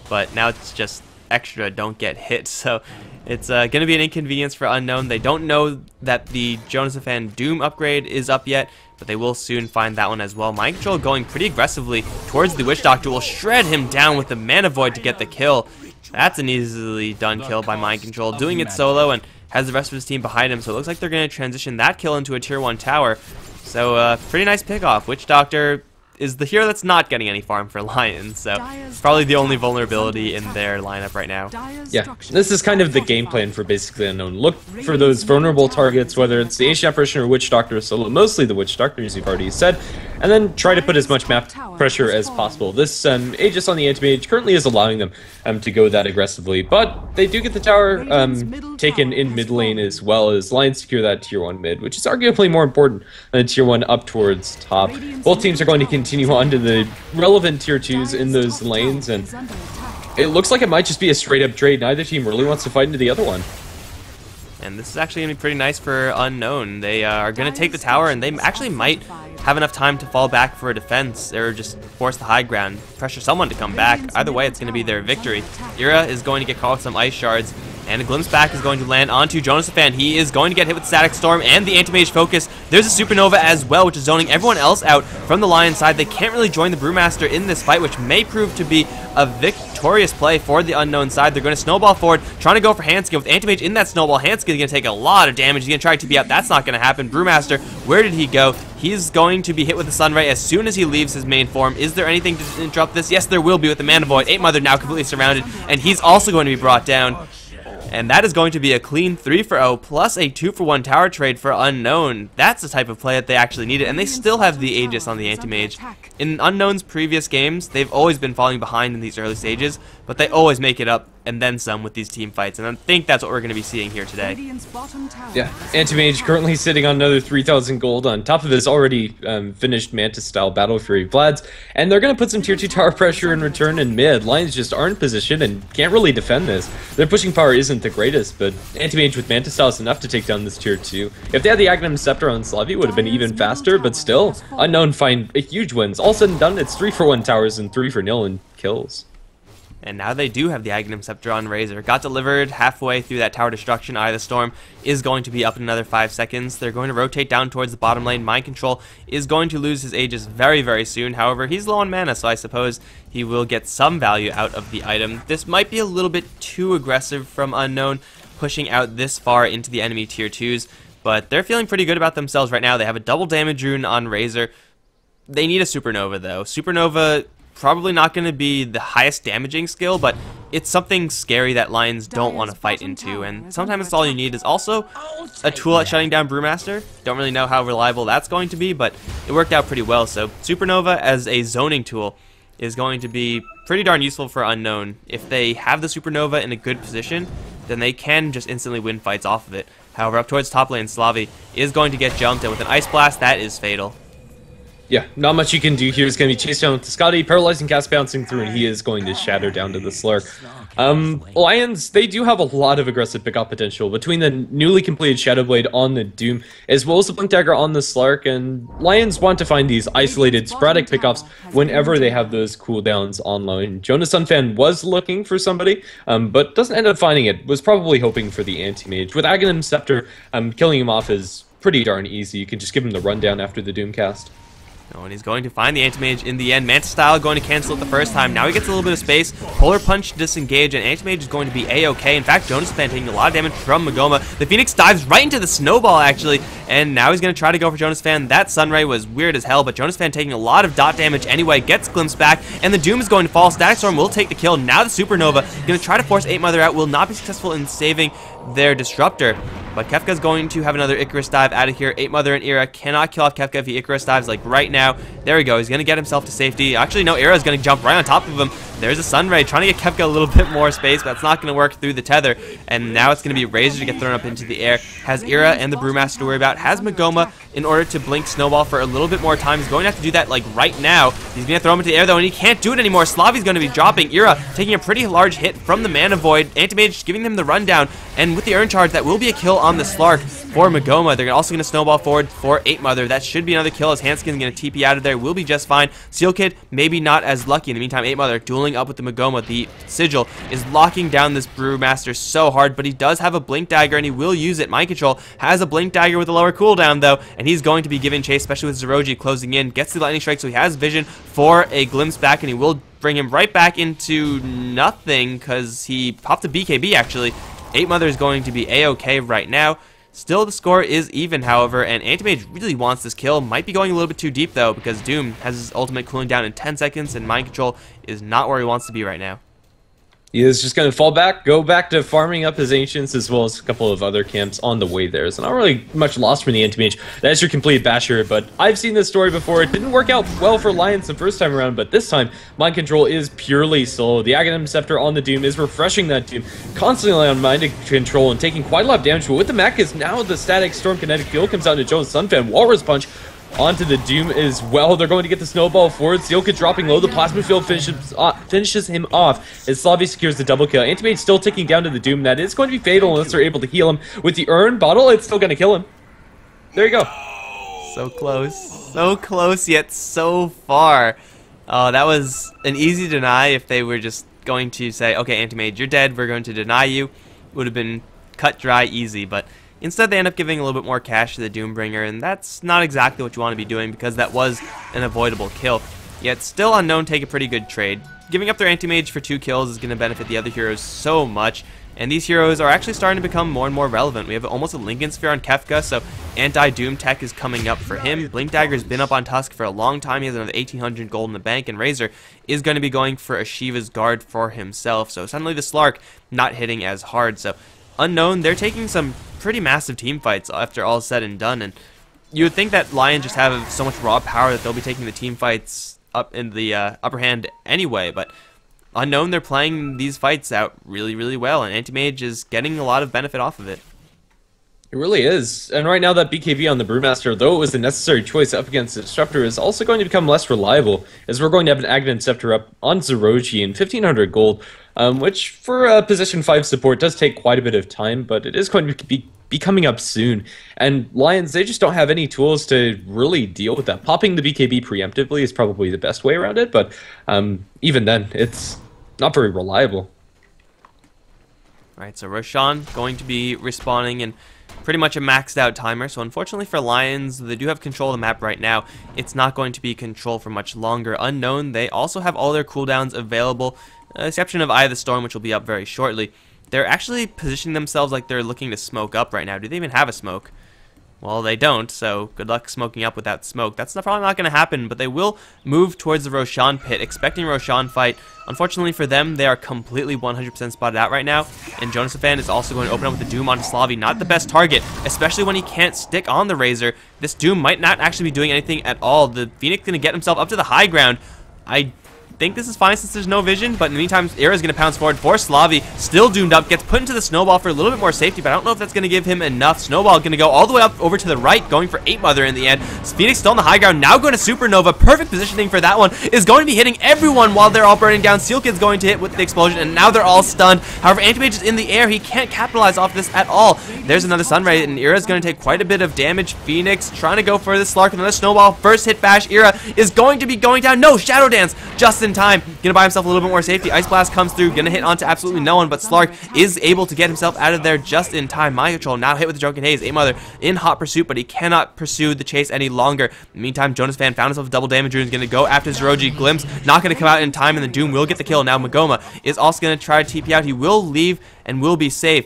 but now it's just extra don't get hit, so it's uh, going to be an inconvenience for Unknown. They don't know that the Jonas Fan Doom upgrade is up yet, but they will soon find that one as well. Mind Control going pretty aggressively towards the Witch Doctor, will shred him down with the Mana Void to get the kill. That's an easily done kill by Mind Control, doing it solo, and has the rest of his team behind him, so it looks like they're going to transition that kill into a tier one tower. So, uh, pretty nice pickoff. Witch Doctor is the hero that's not getting any farm for Lions, so it's probably the only vulnerability in their lineup right now. Yeah, this is kind of the game plan for Basically Unknown. Look for those vulnerable targets, whether it's the Ancient Apparition or Witch Doctor solo, mostly the Witch Doctor, as you've already said, and then try to put as much map pressure as possible. This um, Aegis on the Anti-Mage currently is allowing them um, to go that aggressively, but they do get the tower um, taken in mid lane as well as Lions secure that tier one mid, which is arguably more important than tier one up towards top. Both teams are going to continue on to the relevant tier twos in those lanes, and it looks like it might just be a straight up trade. Neither team really wants to fight into the other one. And this is actually going to be pretty nice for Unknown. They uh, are going to take the tower, and they actually might have enough time to fall back for a defense or just force the high ground, pressure someone to come back. Either way, it's going to be their victory. Eira is going to get caught with some ice shards, and a glimpse back is going to land onto Jonas Fan. He is going to get hit with Static Storm and the Anti-Mage Focus. There's a Supernova as well, which is zoning everyone else out from the Lion side. They can't really join the Brewmaster in this fight, which may prove to be a victorious play for the Unknown side. They're going to snowball forward, trying to go for Handskin. With Anti-Mage in that snowball, Handskin is going to take a lot of damage. He's going to try to be out. That's not going to happen. Brewmaster, where did he go? He's going to be hit with a Sunray as soon as he leaves his main form. Is there anything to interrupt this? Yes, there will be with the Mana Void. eight mother now completely surrounded, and he's also going to be brought down. And that is going to be a clean three for zero plus a two for one tower trade for Unknown. That's the type of play that they actually needed, and they still have the Aegis on the Anti-Mage. In Unknown's previous games, they've always been falling behind in these early stages, but they always make it up and then some with these team fights, and I think that's what we're going to be seeing here today. Yeah, Antimage currently sitting on another three thousand gold on top of this already um, finished Mantis-style Battle Fury Vlads, and they're going to put some tier two tower pressure in return in mid. Lions just aren't positioned and can't really defend this. Their pushing power isn't the greatest, but Antimage with Mantis-style is enough to take down this tier two. If they had the Agnum Scepter on Slavi, it would have been even faster, but still, Unknown find huge wins. All said and done, it's three for one towers and three for nil in kills. And now they do have the Agnum Scepter on Razor. Got delivered halfway through that tower destruction. Eye of the Storm is going to be up in another five seconds. They're going to rotate down towards the bottom lane. Mind Control is going to lose his Aegis very, very soon. However, he's low on mana, so I suppose he will get some value out of the item. This might be a little bit too aggressive from Unknown, pushing out this far into the enemy tier twos, but they're feeling pretty good about themselves right now. They have a double damage rune on Razor. They need a Supernova, though. Supernova, probably not going to be the highest damaging skill, but it's something scary that Lions don't want to fight into, and sometimes all you need is also a tool at shutting down Brewmaster. Don't really know how reliable that's going to be, but it worked out pretty well, so Supernova as a zoning tool is going to be pretty darn useful for Unknown. If they have the Supernova in a good position, then they can just instantly win fights off of it. However, up towards top lane, Slavi is going to get jumped, and with an Ice Blast, that is fatal. Yeah, not much you can do here. He's going to be chased down with Tiscati, paralyzing cast bouncing through, and he is going to shatter down to the Slurk. Um, Lions, they do have a lot of aggressive pickoff potential between the newly completed Shadowblade on the Doom, as well as the Blink Dagger on the Slark, and Lions want to find these isolated, sporadic pickoffs whenever they have those cooldowns online. Jonas Fan was looking for somebody, um, but doesn't end up finding it. Was probably hoping for the Anti-Mage. With Aghanim Scepter, um, killing him off is pretty darn easy. You can just give him the rundown after the Doomcast. Oh, and he's going to find the Antimage in the end. Mantis style going to cancel it the first time. Now he gets a little bit of space. Polar Punch, disengage, and Antimage is going to be A-okay. In fact, Jonas Fan taking a lot of damage from Magoma. The Phoenix dives right into the snowball, actually, and now he's going to try to go for Jonas Fan. That Sunray was weird as hell, but Jonas Fan taking a lot of dot damage anyway. Gets Glimpse back, and the Doom is going to fall. Static Storm will take the kill. Now the Supernova going to try to force eight mother out. Will not be successful in saving their Disruptor. But Kefka's going to have another Icarus dive out of here. eight mother and Eira cannot kill off Kefka if he Icarus dives like right now. There we go. He's going to get himself to safety. Actually, no, Eira's going to jump right on top of him. There's a Sunray trying to get Kefka a little bit more space, but it's not going to work through the tether. And now it's going to be Razor to get thrown up into the air. Has Eira and the Brewmaster to worry about. Has Magoma in order to blink Snowball for a little bit more time. He's going to have to do that like right now. He's going to throw him into the air though, and he can't do it anymore. Slavi's going to be dropping. Eira taking a pretty large hit from the Mana Void. Antimage giving them the rundown. And with the Urn Charge, that will be a kill on the Slark for Magoma. They're also going to Snowball forward for eight mother. That should be another kill as Handskin is going to T P out of there. Will be just fine. Seal Kid, maybe not as lucky. In the meantime, eight mother dueling up with the Magoma. The Sigil is locking down this Brewmaster so hard, but he does have a Blink Dagger, and he will use it. Mind Control has a Blink Dagger with a lower cooldown, though, and he's going to be giving chase, especially with Zeroji closing in. Gets the Lightning Strike, so he has vision for a Glimpse back, and he will bring him right back into nothing, because he popped a B K B, actually. eight mother is going to be A-okay right now. Still, the score is even, however, and Antimage really wants this kill. Might be going a little bit too deep, though, because Doom has his ultimate cooling down in ten seconds, and Mind Control is not where he wants to be right now. He is just going to fall back, go back to farming up his Ancients, as well as a couple of other camps on the way there. So not really much loss from the Antimage. That's your complete basher, but I've seen this story before. It didn't work out well for Lions the first time around, but this time, Mind Control is purely solo. The Aghanim Scepter on the Doom is refreshing that Doom, constantly on Mind Control and taking quite a lot of damage, but with the mech is now the Static Storm Kinetic Fuel comes out to Jonas Fan, Walrus Punch, onto the Doom as well. They're going to get the Snowball forward. Seal Kid dropping low. The Plasma Field finishes, uh, finishes him off as Slavi secures the double kill. Antimage still taking down to the Doom. That is going to be fatal unless they're able to heal him. With the Urn Bottle, it's still going to kill him. There you go. So close. So close, yet so far. Oh, that was an easy deny if they were just going to say, okay, Antimage, you're dead. We're going to deny you. Would have been cut dry easy, but instead, they end up giving a little bit more cash to the Doombringer, and that's not exactly what you want to be doing because that was an avoidable kill. Yet, still Unknown take a pretty good trade. Giving up their Anti-Mage for two kills is going to benefit the other heroes so much, and these heroes are actually starting to become more and more relevant. We have almost a Lincoln Sphere on Kefka, so anti-Doom tech is coming up for him. Blink Dagger's been up on Tusk for a long time. He has another eighteen hundred gold in the bank, and Razor is going to be going for a Shiva's Guard for himself, so suddenly the Slark not hitting as hard, so Unknown, they're taking some pretty massive team fights after all is said and done, and you would think that Lions just have so much raw power that they'll be taking the team fights up in the uh, upper hand anyway, but Unknown, they're playing these fights out really, really well, and Anti-Mage is getting a lot of benefit off of it. It really is. And right now that B K B on the Brewmaster, though it was the necessary choice up against the Disruptor, is also going to become less reliable, as we're going to have an Aghanim Scepter up on Zeroji in fifteen hundred gold, um, which for uh, position five support does take quite a bit of time, but it is going to be, be coming up soon. And Lions, they just don't have any tools to really deal with that. Popping the B K B preemptively is probably the best way around it, but um, even then, it's not very reliable. Alright, so Roshan going to be respawning and pretty much a maxed out timer, so unfortunately for Lions, they do have control of the map right now. It's not going to be control for much longer. Unknown, they also have all their cooldowns available, uh, exception of Eye of the Storm, which will be up very shortly. They're actually positioning themselves like they're looking to smoke up right now. Do they even have a smoke? Well, they don't, so good luck smoking up without smoke. That's not, probably not going to happen, but they will move towards the Roshan pit, expecting a Roshan fight. Unfortunately for them, they are completely one hundred percent spotted out right now, and Jonas Fan is also going to open up with the Doom on Slavi. Not the best target, especially when he can't stick on the Razor. This Doom might not actually be doing anything at all. The Phoenix is going to get himself up to the high ground. I think this is fine since there's no vision, but in the meantime, Eira is going to pounce forward for Slavi, still doomed up, gets put into the Snowball for a little bit more safety, but I don't know if that's going to give him enough. Snowball going to go all the way up over to the right, going for eight mother in the end. Phoenix still on the high ground, now going to Supernova, perfect positioning for that one, is going to be hitting everyone while they're all burning down. Seal Kid's going to hit with the explosion, and now they're all stunned. However, Anti-Mage is in the air, he can't capitalize off this at all. There's another Sunray, and Eira is going to take quite a bit of damage. Phoenix trying to go for this Slark, another Snowball, first hit bash, Eira is going to be going down. No, Shadow Dance, just in in time, gonna buy himself a little bit more safety. Ice Blast comes through, gonna hit onto absolutely no one, but Slark is able to get himself out of there just in time. Mind Control now hit with the Drunken Haze. eight mother in hot pursuit, but he cannot pursue the chase any longer. In the meantime, Jonas Fan found himself a double damage rune, gonna go after Zeroji. Glimpse not gonna come out in time, and the Doom will get the kill. Now Magoma is also gonna try to T P out. He will leave and will be safe.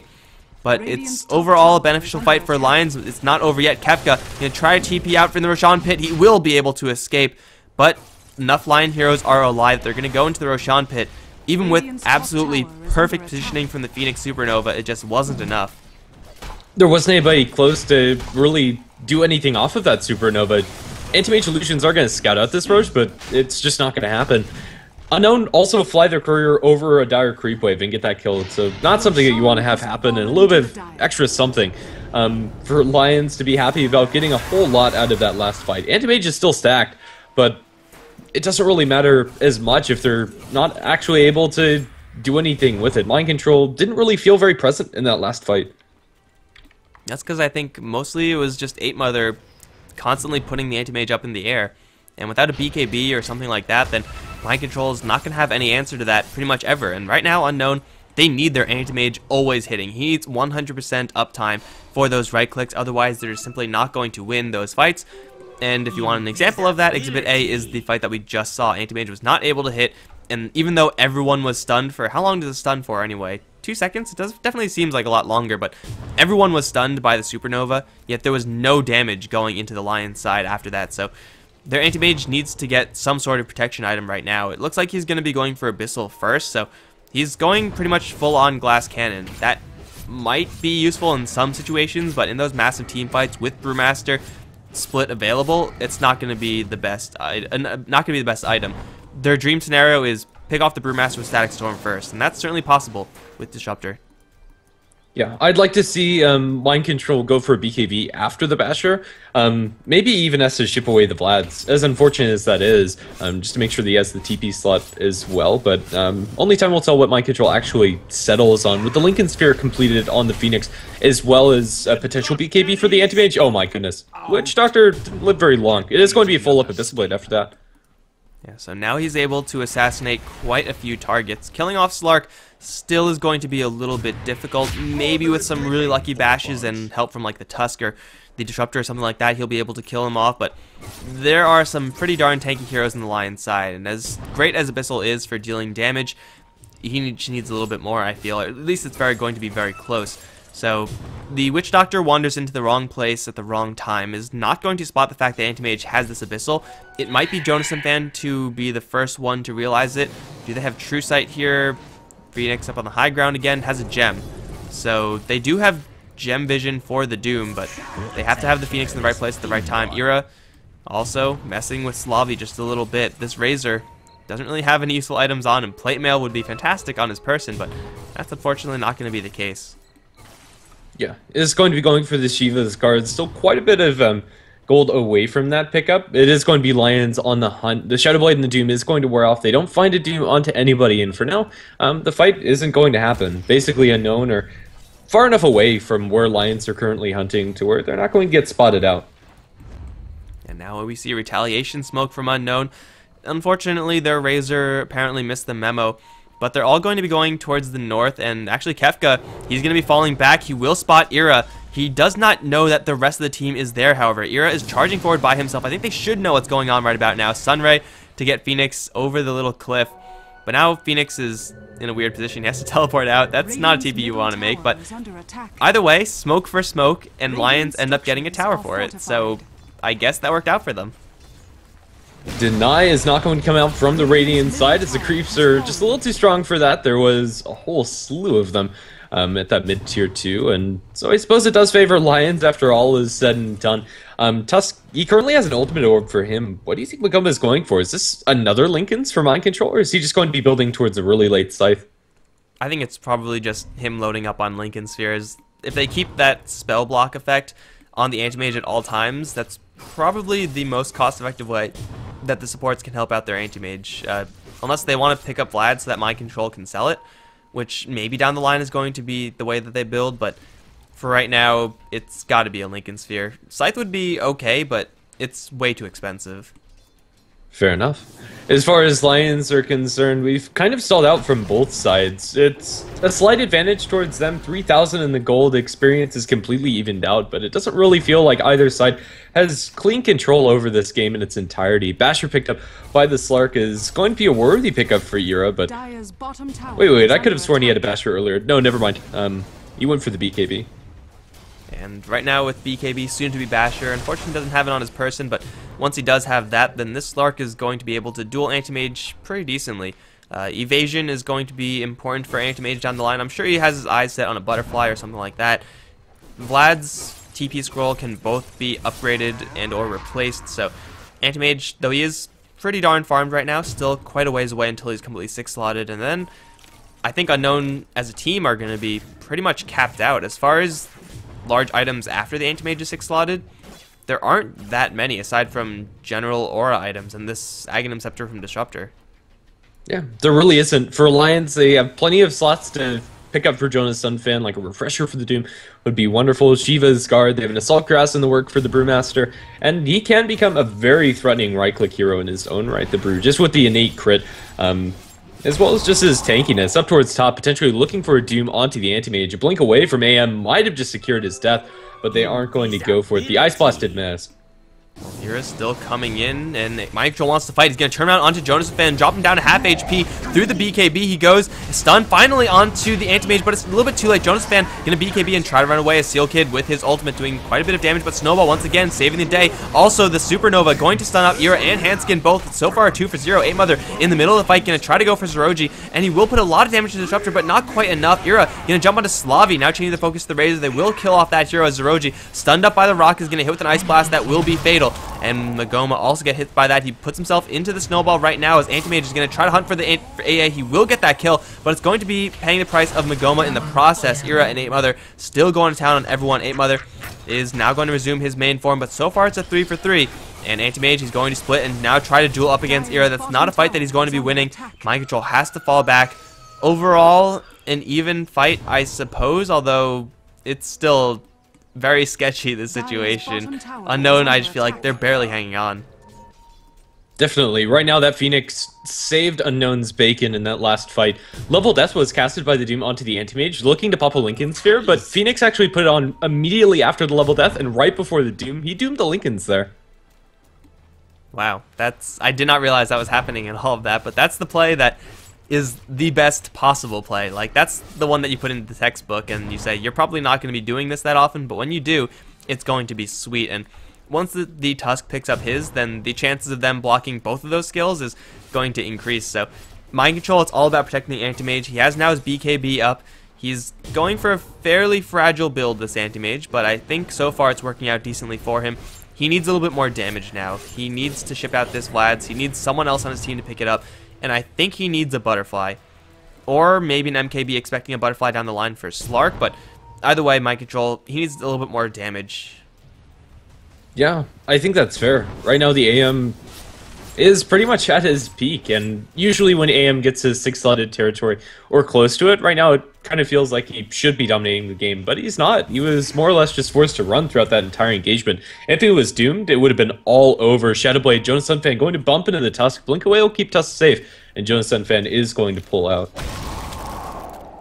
But it's overall a beneficial fight for Lions. It's not over yet. Kefka gonna try to T P out from the Roshan pit. He will be able to escape, but enough Lion heroes are alive. They're going to go into the Roshan pit. Even with absolutely perfect positioning from the Phoenix Supernova, it just wasn't enough. There wasn't anybody close to really do anything off of that Supernova. Anti-Mage Illusions are going to scout out this Roche, but it's just not going to happen. Unknown also fly their courier over a Dire Creep Wave and get that killed, so not something that you want to have happen, and a little bit of extra something um, for Lions to be happy about getting a whole lot out of that last fight. Anti-Mage is still stacked, but it doesn't really matter as much if they're not actually able to do anything with it. Mind Control didn't really feel very present in that last fight. That's because I think mostly it was just eight mother constantly putting the Anti-Mage up in the air. And without a B K B or something like that, then Mind Control is not going to have any answer to that pretty much ever. And right now, Unknown, they need their Anti-Mage always hitting. He needs one hundred percent uptime for those right-clicks. Otherwise, they're simply not going to win those fights. And if you want an example of that, Exhibit A is the fight that we just saw. Anti-Mage was not able to hit, and even though everyone was stunned for... How long does it stun for, anyway? Two seconds? It does, definitely seems like a lot longer, but everyone was stunned by the Supernova, yet there was no damage going into the Lion's side after that, so their Anti-Mage needs to get some sort of protection item right now. It looks like he's going to be going for Abyssal first, so he's going pretty much full-on Glass Cannon. That might be useful in some situations, but in those massive team fights with Brewmaster split available, it's not going to be the best uh, not going to be the best item. Their dream scenario is pick off the Brewmaster with Static Storm first, and that's certainly possible with Disruptor. Yeah, I'd like to see um, Mind Control go for a B K B after the Basher, um, maybe even has to ship away the Vlads, as unfortunate as that is, um, just to make sure that he has the T P slot as well, but um, only time will tell what Mind Control actually settles on, with the Lincoln Sphere completed on the Phoenix, as well as a potential B K B for the Anti-Mage. Oh my goodness, Witch Doctor didn't live very long. It is going to be a full-up Abyssal Blade after that. Yeah, so now he's able to assassinate quite a few targets. Killing off Slark still is going to be a little bit difficult. Maybe with some really lucky bashes and help from like the Tusk or the Disruptor or something like that, he'll be able to kill him off, but there are some pretty darn tanky heroes in the Lion's side, and as great as Abyssal is for dealing damage, he needs a little bit more, I feel, or at least it's very going to be very close. So the Witch Doctor wanders into the wrong place at the wrong time, is not going to spot the fact that Anti-Mage has this Abyssal. It might be Jonathan Fan to be the first one to realize it. Do they have True Sight here? Phoenix up on the high ground again, has a gem. So they do have gem vision for the Doom, but they have to have the Phoenix in the right place at the right time. Eira also messing with Slavi just a little bit. This Razor Doesn't really have any useful items on him. Plate mail would be fantastic on his person, but that's unfortunately not going to be the case. Yeah, it's going to be going for the Shiva, this card. Still quite a bit of um, gold away from that pickup. It is going to be Lions on the hunt. The Shadow Blade and the Doom is going to wear off. They don't find a Doom onto anybody, and for now, um, the fight isn't going to happen. Basically Unknown or far enough away from where Lions are currently hunting to where they're not going to get spotted out. And now we see Retaliation Smoke from Unknown. Unfortunately, their Razor apparently missed the memo, but they're all going to be going towards the north, and actually Kefka, he's going to be falling back. He will spot Eira. He does not know that the rest of the team is there, however. Eira is charging forward by himself. I think they should know what's going on right about now. Sunray to get Phoenix over the little cliff, but now Phoenix is in a weird position. He has to teleport out. That's not a T P you want to make, but either way, smoke for smoke, and Lions end up getting a tower for it, so I guess that worked out for them. Deny is not going to come out from the Radiant side as the creeps are just a little too strong for that. There was a whole slew of them um, at that mid-tier two, and so I suppose it does favor Lions after all is said and done. Um, Tusk, he currently has an ultimate orb for him. What do you think Magoma is going for? Is this another Lincoln's for Mind Control, or is he just going to be building towards a really late scythe? I think it's probably just him loading up on Lincoln Spheres. If they keep that spell block effect on the Antimage at all times, that's probably the most cost-effective way that the supports can help out their Anti-Mage, uh, unless they want to pick up Vlad so that Mind Control can sell it, which maybe down the line is going to be the way that they build, but for right now, it's got to be a Lincoln Sphere. Scythe would be okay, but it's way too expensive. Fair enough. As far as Lions are concerned, we've kind of stalled out from both sides. It's a slight advantage towards them. three thousand in the gold experience is completely evened out, but it doesn't really feel like either side has clean control over this game in its entirety. Basher picked up by the Slark is going to be a worthy pickup for Eira, but wait, wait, I could have sworn he had a Basher earlier. No, never mind. Um, he went for the B K B. And right now with B K B, soon to be Basher, unfortunately doesn't have it on his person, but once he does have that, then this Slark is going to be able to dual Anti-Mage pretty decently. Uh, evasion is going to be important for Anti-Mage down the line. I'm sure he has his eyes set on a Butterfly or something like that. Vlad's T P Scroll can both be upgraded and or replaced, so Anti-Mage, though he is pretty darn farmed right now, still quite a ways away until he's completely six-slotted, and then I think Unknown as a team are going to be pretty much capped out. As far as large items after the Anti-Mage is six-slotted, there aren't that many aside from general aura items and this Aghanim Scepter from Disruptor. Yeah, there really isn't. For Alliance, they have plenty of slots to pick up for Jonas Fan, like a refresher for the Doom would be wonderful. Shiva's guard, they have an Assault Grass in the work for the Brewmaster, and he can become a very threatening right-click hero in his own right, the Brew, just with the innate crit. Um, As well as just his tankiness, up towards top, potentially looking for a Doom onto the Anti-Mage. A blink away from A M might have just secured his death, but they aren't going to go for it. The Ice Blasted Mask. Eira's still coming in, and Mike Joel wants to fight. He's going to turn around onto Jonas Fan, drop him down to half H P. Through the B K B he goes, stun finally onto the Anti-Mage, but it's a little bit too late. Jonas Fan going to B K B and try to run away. A Seal Kid with his ultimate doing quite a bit of damage, but Snowball once again saving the day. Also the Supernova going to stun up Eira and Handskin both. So far two for zero. eight mother in the middle of the fight going to try to go for Zeroji, and he will put a lot of damage to the Disruptor, but not quite enough. Eira going to jump onto Slavi, now changing the focus to the Razor. They will kill off that hero. Zeroji stunned up by the Rock is going to hit with an Ice Blast that will be fatal. And Magoma also get hit by that. He puts himself into the snowball right now as Anti-Mage is going to try to hunt for the for A A. He will get that kill, but it's going to be paying the price of Magoma in the process. Eira and eight mother still going to town on everyone. eight mother is now going to resume his main form, but so far it's a three for three. And Anti-Mage, he's going to split and now try to duel up against Eira. That's not a fight that he's going to be winning. Mind Control has to fall back. Overall, an even fight, I suppose, although it's still very sketchy, this situation. Unknown, I just feel like they're barely hanging on. Definitely. Right now, that Phoenix saved Unknown's bacon in that last fight. Level Death was casted by the Doom onto the Anti-Mage, looking to pop a Lincoln Sphere, but Phoenix actually put it on immediately after the Level Death, and right before the Doom, he doomed the Lincolns there. Wow, that's... I did not realize that was happening in all of that, but that's the play that is the best possible play. Like, that's the one that you put in the textbook and you say, you're probably not going to be doing this that often, but when you do, it's going to be sweet. And once the, the Tusk picks up his, then the chances of them blocking both of those skills is going to increase. So, Mind Control, it's all about protecting the Anti-Mage. He has now his B K B up. He's going for a fairly fragile build, this Anti-Mage, but I think so far it's working out decently for him. He needs a little bit more damage now. He needs to ship out this Vlad's. He needs someone else on his team to pick it up. and I think he needs a butterfly. Or maybe an M K B expecting a butterfly down the line for Slark, but either way, Mind Control, he needs a little bit more damage. Yeah, I think that's fair. Right now the A M is pretty much at his peak, and usually when A M gets his six-slotted territory or close to it, right now it kind of feels like he should be dominating the game, but he's not. He was more or less just forced to run throughout that entire engagement. If he was doomed, it would have been all over. Shadowblade, Jonathan Fan going to bump into the Tusk. Blink away will keep Tusk safe, and Jonathan Fan is going to pull out.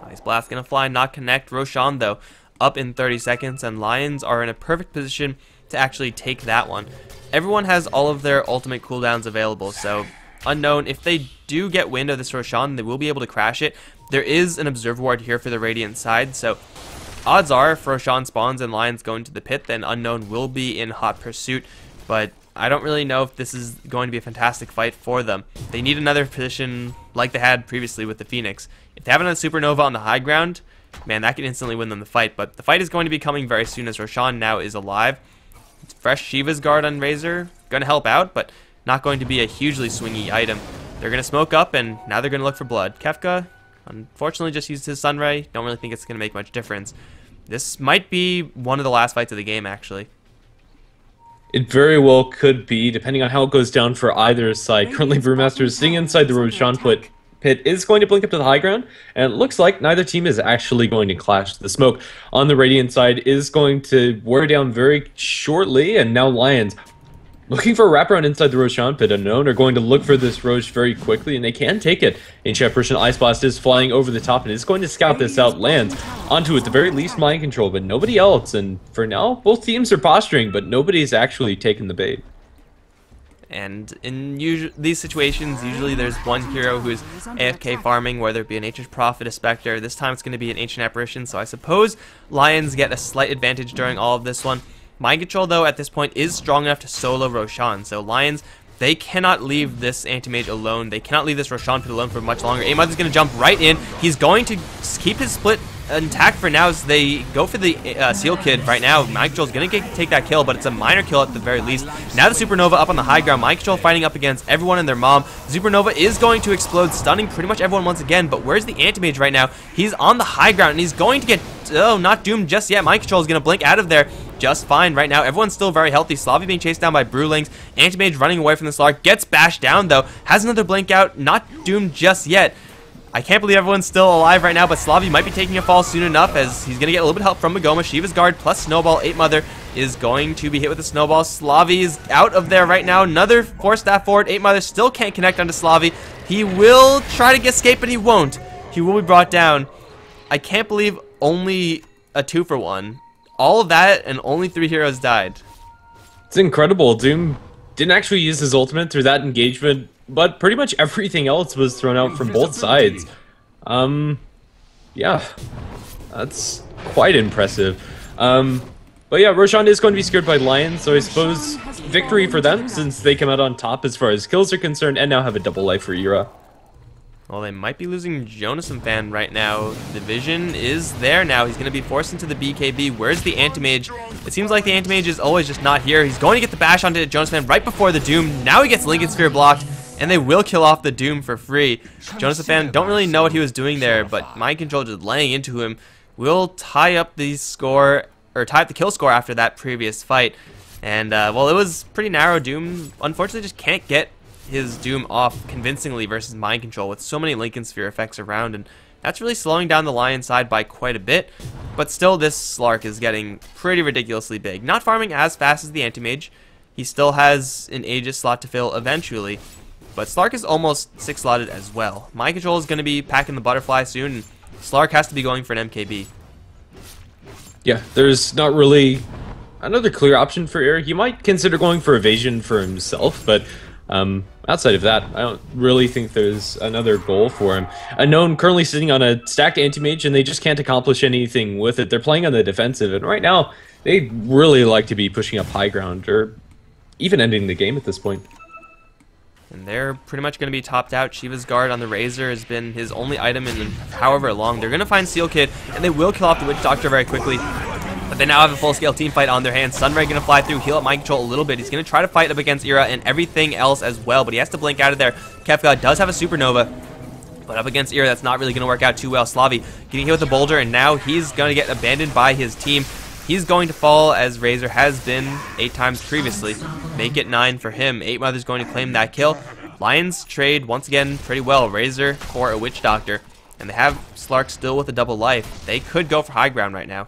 Nice blast, gonna fly, not connect. Roshan, though, up in thirty seconds, and Lions are in a perfect position to actually take that one. Everyone has all of their ultimate cooldowns available, so Unknown, if they do get wind of this Roshan, they will be able to crash it. There is an Observe Ward here for the Radiant side, so odds are if Roshan spawns and Lions go into the pit, then Unknown will be in hot pursuit, but I don't really know if this is going to be a fantastic fight for them. They need another position like they had previously with the Phoenix. If they have another Supernova on the high ground, man, that can instantly win them the fight, but the fight is going to be coming very soon as Roshan now is alive. Fresh Shiva's Guard on Razor, going to help out, but not going to be a hugely swingy item. They're going to smoke up, and now they're going to look for blood. Kefka, unfortunately, just used his Sunray. Don't really think it's going to make much difference. This might be one of the last fights of the game, actually. It very well could be, depending on how it goes down for either side. Currently, Brewmaster is sitting inside the Roshan pit. Pit is going to blink up to the high ground, and it looks like neither team is actually going to clash. The smoke on the Radiant side is going to wear down very shortly, and now Lions looking for a wraparound inside the Roshan pit. Unknown are going to look for this Roche very quickly, and they can take it. Inchepperson Ice Blast is flying over the top and is going to scout this out. Lands onto at the very least Mind Control, but nobody else. And for now, both teams are posturing, but nobody's actually taking the bait. And in these situations, usually there's one hero who's A F K farming, whether it be an Ancient Prophet, a Spectre. This time it's going to be an Ancient Apparition, so I suppose Lions get a slight advantage during all of this one. Mind Control, though, at this point is strong enough to solo Roshan, so Lions, they cannot leave this Anti-Mage alone. They cannot leave this Roshan pit alone for much longer. eight mother's going to jump right in. He's going to keep his split intact for now as they go for the uh, Seal Kid right now. Mind Control's going to take that kill, but it's a minor kill at the very least. Now the Supernova up on the high ground. Mind Control fighting up against everyone and their mom. Supernova is going to explode, stunning pretty much everyone once again, but where's the Anti-Mage right now? He's on the high ground, and he's going to get... Oh, not doomed just yet. Mind Control is going to blink out of there just fine right now. Everyone's still very healthy. Slavi being chased down by Brewlings. Anti-Mage running away from the Slark. Gets bashed down, though. Has another blink out. Not doomed just yet. I can't believe everyone's still alive right now, but Slavi might be taking a fall soon enough as he's going to get a little bit of help from Magoma. Shiva's Guard plus Snowball. eight mother is going to be hit with a Snowball. Slavi is out of there right now. Another four staff forward. eight mother still can't connect onto Slavi. He will try to escape, but he won't. He will be brought down. I can't believe only a two for one. All of that, and only three heroes died. It's incredible. Doom didn't actually use his ultimate through that engagement, but pretty much everything else was thrown out from both sides. Um, yeah, that's quite impressive. Um, but yeah, Roshan is going to be scared by Lions, so I suppose victory for them since they come out on top as far as kills are concerned, and now have a double life for Eira. Well, they might be losing Jonathan Fan right now. The vision is there now. He's going to be forced into the B K B. Where's the Anti-Mage? It seems like the Anti-Mage is always just not here. He's going to get the bash onto Jonathan Fan right before the Doom. Now he gets Lincoln Sphere blocked, and they will kill off the Doom for free. Jonathan Fan, don't really know what he was doing there, but Mind Control just laying into him will tie up the score, or tie up the kill score after that previous fight. And, uh, well, it was pretty narrow. Doom, unfortunately, just can't get his Doom off convincingly versus Mind Control with so many Lincoln Sphere effects around, and that's really slowing down the Lion side by quite a bit. But still, this Slark is getting pretty ridiculously big. Not farming as fast as the Anti-Mage. He still has an Aegis slot to fill eventually, but Slark is almost six-slotted as well. Mind Control is going to be packing the Butterfly soon, and Slark has to be going for an M K B. Yeah, there's not really another clear option for Eira. He might consider going for evasion for himself, but Um, outside of that, I don't really think there's another goal for him. Unknown currently sitting on a stacked Anti-Mage, and they just can't accomplish anything with it. They're playing on the defensive, and right now, they really like to be pushing up high ground, or even ending the game at this point. And they're pretty much going to be topped out. Shiva's Guard on the Razor has been his only item in however long. They're going to find Seal Kid, and they will kill off the Witch Doctor very quickly. but they now have a full-scale team fight on their hands. Sunray gonna fly through, heal up Mind Control a little bit. He's gonna try to fight up against Eira and everything else as well, but he has to blink out of there. Kefka does have a supernova, but up against Eira, that's not really gonna work out too well. Slavi getting hit with the boulder, and now he's gonna get abandoned by his team. He's going to fall, as Razor has been eight times previously. Make it nine for him. eight mother's going to claim that kill. Lions trade once again pretty well. Razor for a Witch Doctor, and they have Slark still with a double life. They could go for high ground right now.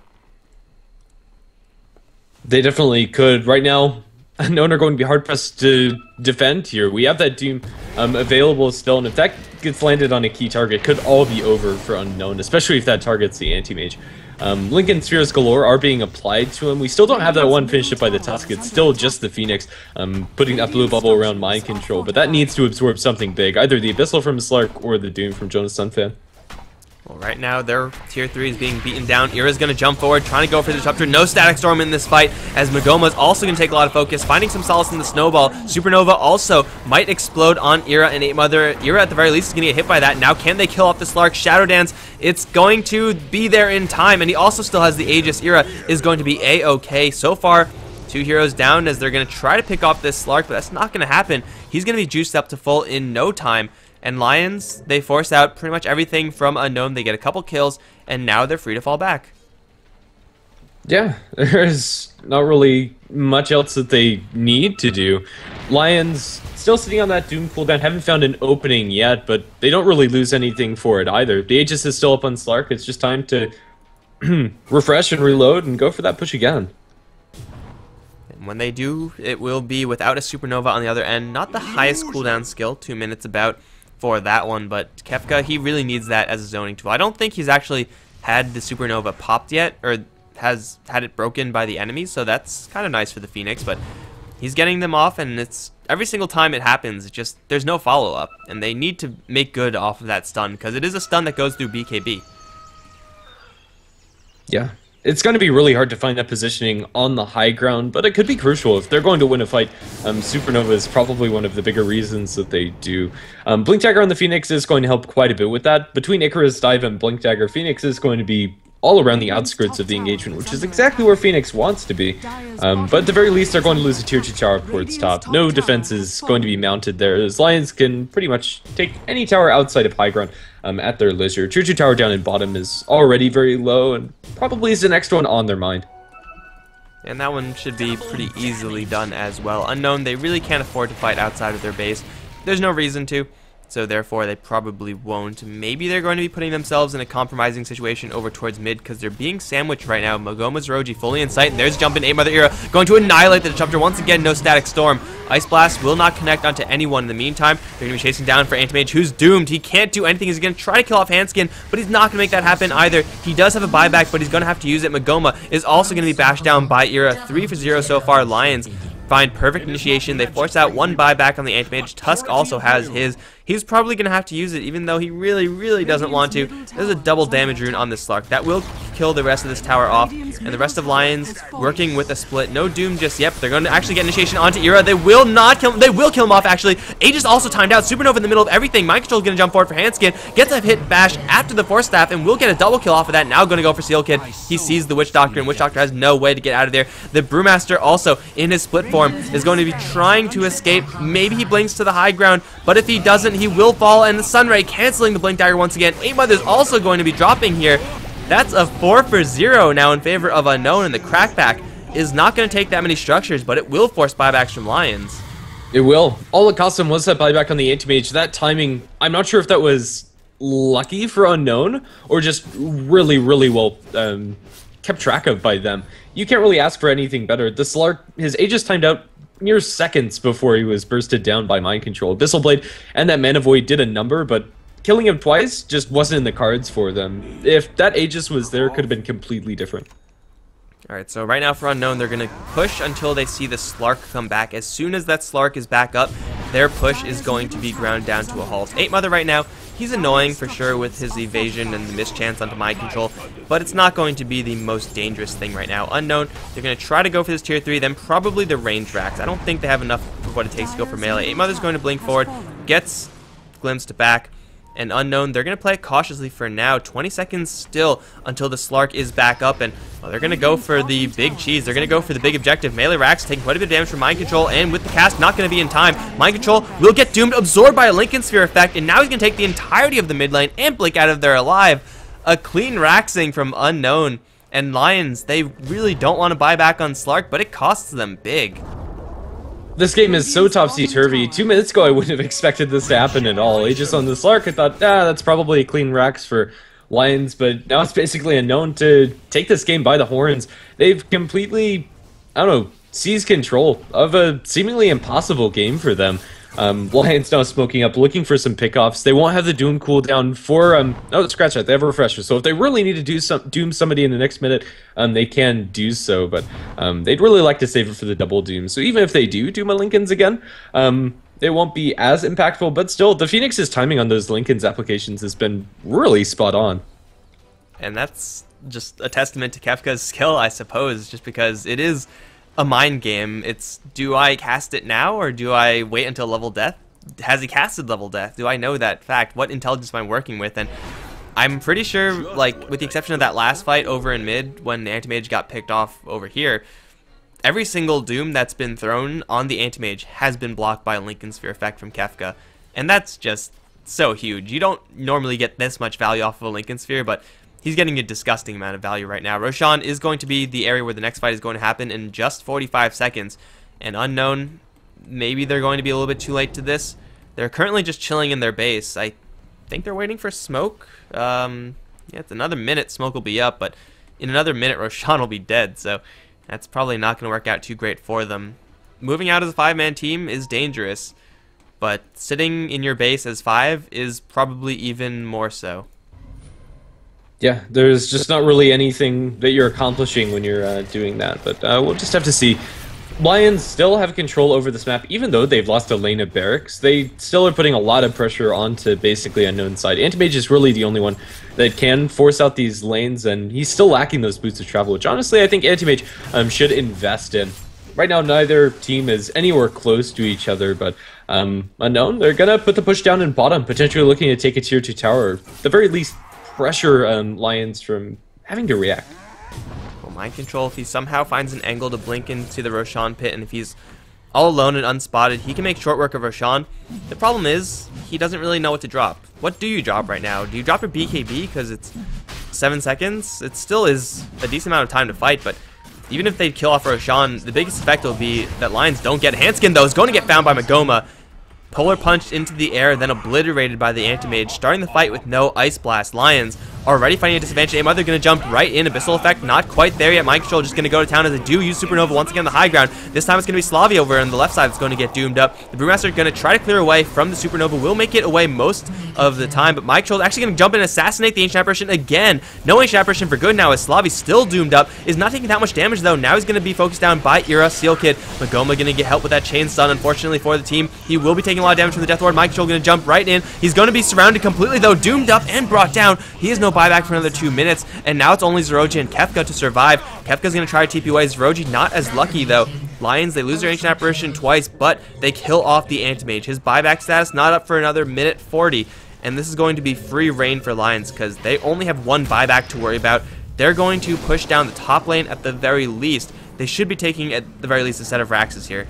They definitely could. Right now, Unknown are going to be hard-pressed to defend here. We have that team um, available still, and if that gets landed on a key target, could all be over for Unknown, especially if that targets the Anti-Mage. Um, Lincoln Spheres Galore are being applied to him. We still don't have that one finished up by the Tusk. It's still just the Phoenix um, putting that blue bubble around Mind Control, but that needs to absorb something big, either the Abyssal from Slark or the Doom from Jonathan Fan. Well, right now, their tier three is being beaten down. Eira's going to jump forward, trying to go for the Disruptor. No Static Storm in this fight, as Magoma is also going to take a lot of focus, finding some solace in the Snowball. Supernova also might explode on Eira and eight mother. Eira, at the very least, is going to get hit by that. Now, can they kill off the Slark? Shadow Dance, it's going to be there in time, and he also still has the Aegis. Eira is going to be A-OK. So far, two heroes down, as they're going to try to pick off this Slark, but that's not going to happen. He's going to be juiced up to full in no time. And Lions, they force out pretty much everything from Unknown. They get a couple kills, and now they're free to fall back. Yeah, there's not really much else that they need to do. Lions still sitting on that Doom cooldown. Haven't found an opening yet, but they don't really lose anything for it either. The Aegis is still up on Slark. It's just time to refresh and reload and go for that push again. And when they do, it will be without a Supernova on the other end. Not the highest cooldown skill, two minutes about, for that one, but Kefka, he really needs that as a zoning tool. I don't think he's actually had the Supernova popped yet, or has had it broken by the enemies, so that's kind of nice for the Phoenix, but he's getting them off, and it's every single time it happens, it just there's no follow-up, and they need to make good off of that stun, because it is a stun that goes through B K B. Yeah. It's going to be really hard to find that positioning on the high ground, but it could be crucial. If they're going to win a fight, um, Supernova is probably one of the bigger reasons that they do. Um, Blink Dagger on the Phoenix is going to help quite a bit with that. Between Icarus Dive and Blink Dagger, Phoenix is going to be all around the outskirts of the engagement, which is exactly where Phoenix wants to be. Um, but at the very least, they're going to lose a tier two tower up towards top. No defense is going to be mounted there, as Lions can pretty much take any tower outside of high ground um, at their leisure. Tier two tower down in bottom is already very low, and probably is the next one on their mind. And that one should be pretty easily done as well. Unknown, they really can't afford to fight outside of their base. There's no reason to. So therefore, they probably won't. Maybe they're going to be putting themselves in a compromising situation over towards mid, because they're being sandwiched right now. Magoma's Roji fully in sight, and there's jumping eight mother Eira, going to annihilate the Disruptor once again. No Static Storm. Ice Blast will not connect onto anyone. In the meantime, they're going to be chasing down for Antimage, who's doomed. He can't do anything. He's going to try to kill off Handskin, but he's not going to make that happen either. He does have a buyback, but he's going to have to use it. Magoma is also going to be bashed down by Eira. Three for zero so far. Lions find perfect initiation. They force out one buyback on the Antimage. Tusk also has his. He's probably going to have to use it, even though he really, really doesn't want to. There's a double damage rune on this Slark. That will kill the rest of this tower off, and the rest of Lions working with a split. No Doom just yet, but they're going to actually get initiation onto Eira. They will not kill him. They will kill him off, actually. Aegis also timed out. Supernova in the middle of everything. Mind Control is going to jump forward for Handskin. Gets a hit bash after the Force Staff, and will get a double kill off of that. Now going to go for Seal Kid. He sees the Witch Doctor, and Witch Doctor has no way to get out of there. The Brewmaster also, in his split form, is going to be trying to escape. Maybe he blinks to the high ground, but if he doesn't, he will fall, and the Sunray canceling the Blink Dagger once again. eight mother's also going to be dropping here. That's a four for zero now in favor of Unknown, and the Crackback is not going to take that many structures, but it will force buybacks from Lions. It will. All it cost him was that buyback on the Anti-Mage. That timing, I'm not sure if that was lucky for Unknown, or just really, really well um, kept track of by them. You can't really ask for anything better. The Slark, his Aegis timed out mere seconds before he was bursted down by Mind Control. Abyssal Blade and that Mana Void did a number, but killing him twice just wasn't in the cards for them. If that Aegis was there, it could have been completely different. Alright, so right now for Unknown, they're going to push until they see the Slark come back. As soon as that Slark is back up, their push is going to be ground down to a halt. eight mother right now, he's annoying for sure with his evasion and the mischance onto Mind Control, but it's not going to be the most dangerous thing right now. Unknown, they're going to try to go for this tier three, then probably the range racks. I don't think they have enough for what it takes to go for melee. eight mother's going to blink forward, gets glimpsed back, and Unknown, they're going to play it cautiously for now. twenty seconds still until the Slark is back up, and well, they're going to go for the big cheese. They're going to go for the big objective. Melee Rax taking quite a bit of damage from Mind Control, and with the cast, not going to be in time. Mind Control will get doomed, absorbed by a Lincoln Sphere effect, and now he's going to take the entirety of the mid lane and Blink out of there alive. A clean Raxing from Unknown, and Lions, they really don't want to buy back on Slark, but it costs them big. This game is so topsy-turvy. Two minutes ago, I wouldn't have expected this to happen at all. Aegis on the Slark, I thought, ah, that's probably a clean Rax for Lions, but now it's basically Unknown to take this game by the horns. They've completely, I don't know, seized control of a seemingly impossible game for them. Um, Lions now smoking up, looking for some pickoffs. They won't have the Doom cooldown for, um, oh, scratch that, they have a Refresher, so if they really need to do some Doom somebody in the next minute, um, they can do so, but um, they'd really like to save it for the double Doom, so even if they do Doom a Lincolns again, um, they won't be as impactful, but still, the Phoenix's timing on those Lincolns applications has been really spot on. And that's just a testament to Kefka's skill, I suppose, just because it is a mind game. It's, do I cast it now or do I wait until level death? Has he casted level death? Do I know that fact? What intelligence am I working with? And I'm pretty sure, like, with the exception of that last fight over in mid when the Antimage got picked off over here, every single Doom that's been thrown on the Antimage has been blocked by a Lincoln Sphere effect from Kefka. And that's just so huge. You don't normally get this much value off of a Lincoln Sphere, but he's getting a disgusting amount of value right now. Roshan is going to be the area where the next fight is going to happen in just forty-five seconds. And Unknown, maybe they're going to be a little bit too late to this. They're currently just chilling in their base. I think they're waiting for Smoke. Um, yeah, it's another minute. Smoke will be up, but in another minute, Roshan will be dead. So that's probably not going to work out too great for them. Moving out as a five-man team is dangerous, but sitting in your base as five is probably even more so. Yeah, there's just not really anything that you're accomplishing when you're uh, doing that, but uh, we'll just have to see. Lions still have control over this map, even though they've lost a lane of barracks. They still are putting a lot of pressure onto basically Unknown's side. Antimage is really the only one that can force out these lanes, and he's still lacking those boots of travel, which honestly I think Antimage um, should invest in. Right now, neither team is anywhere close to each other, but um, Unknown, they're going to put the push down in bottom, potentially looking to take a tier two tower, or at the very least pressure um, Lions from having to react. Well, Mind Control, if he somehow finds an angle to blink into the Roshan pit, and if he's all alone and unspotted, he can make short work of Roshan. The problem is, he doesn't really know what to drop. What do you drop right now? Do you drop a B K B because it's seven seconds? It still is a decent amount of time to fight, but even if they kill off Roshan, the biggest effect will be that Lions don't get. Handskin, though, is going to get found by Magoma. Polar punched into the air, then obliterated by the Antimage, starting the fight with no Ice Blast. Lions already fighting a disadvantage. eight mother going to jump right in. Abyssal Effect not quite there yet. Mind Control just going to go to town as they do use Supernova once again on the high ground. This time it's going to be Slavi over on the left side that's going to get doomed up. The Brewmaster going to try to clear away from the Supernova. Will make it away most of the time, but Mind Control is actually going to jump in and assassinate the Ancient Apparition again. No Ancient Apparition for good now as Slavi still doomed up. Is not taking that much damage though. Now he's going to be focused down by Eira. Seal Kid. Magoma going to get help with that Chain Stun unfortunately for the team. He will be taking a lot of damage from the Death Ward. Mind Control going to jump right in. He's going to be surrounded completely though. Doomed up and brought down. He has no buyback for another two minutes. And now it's only Zeroji and Kefka to survive. Kefka's going to try to T P away. Zeroji not as lucky though. Lions, they lose their Ancient Apparition twice, but they kill off the Antimage. His buyback status not up for another minute forty. And this is going to be free reign for Lions because they only have one buyback to worry about. They're going to push down the top lane at the very least. They should be taking at the very least a set of Raxes here.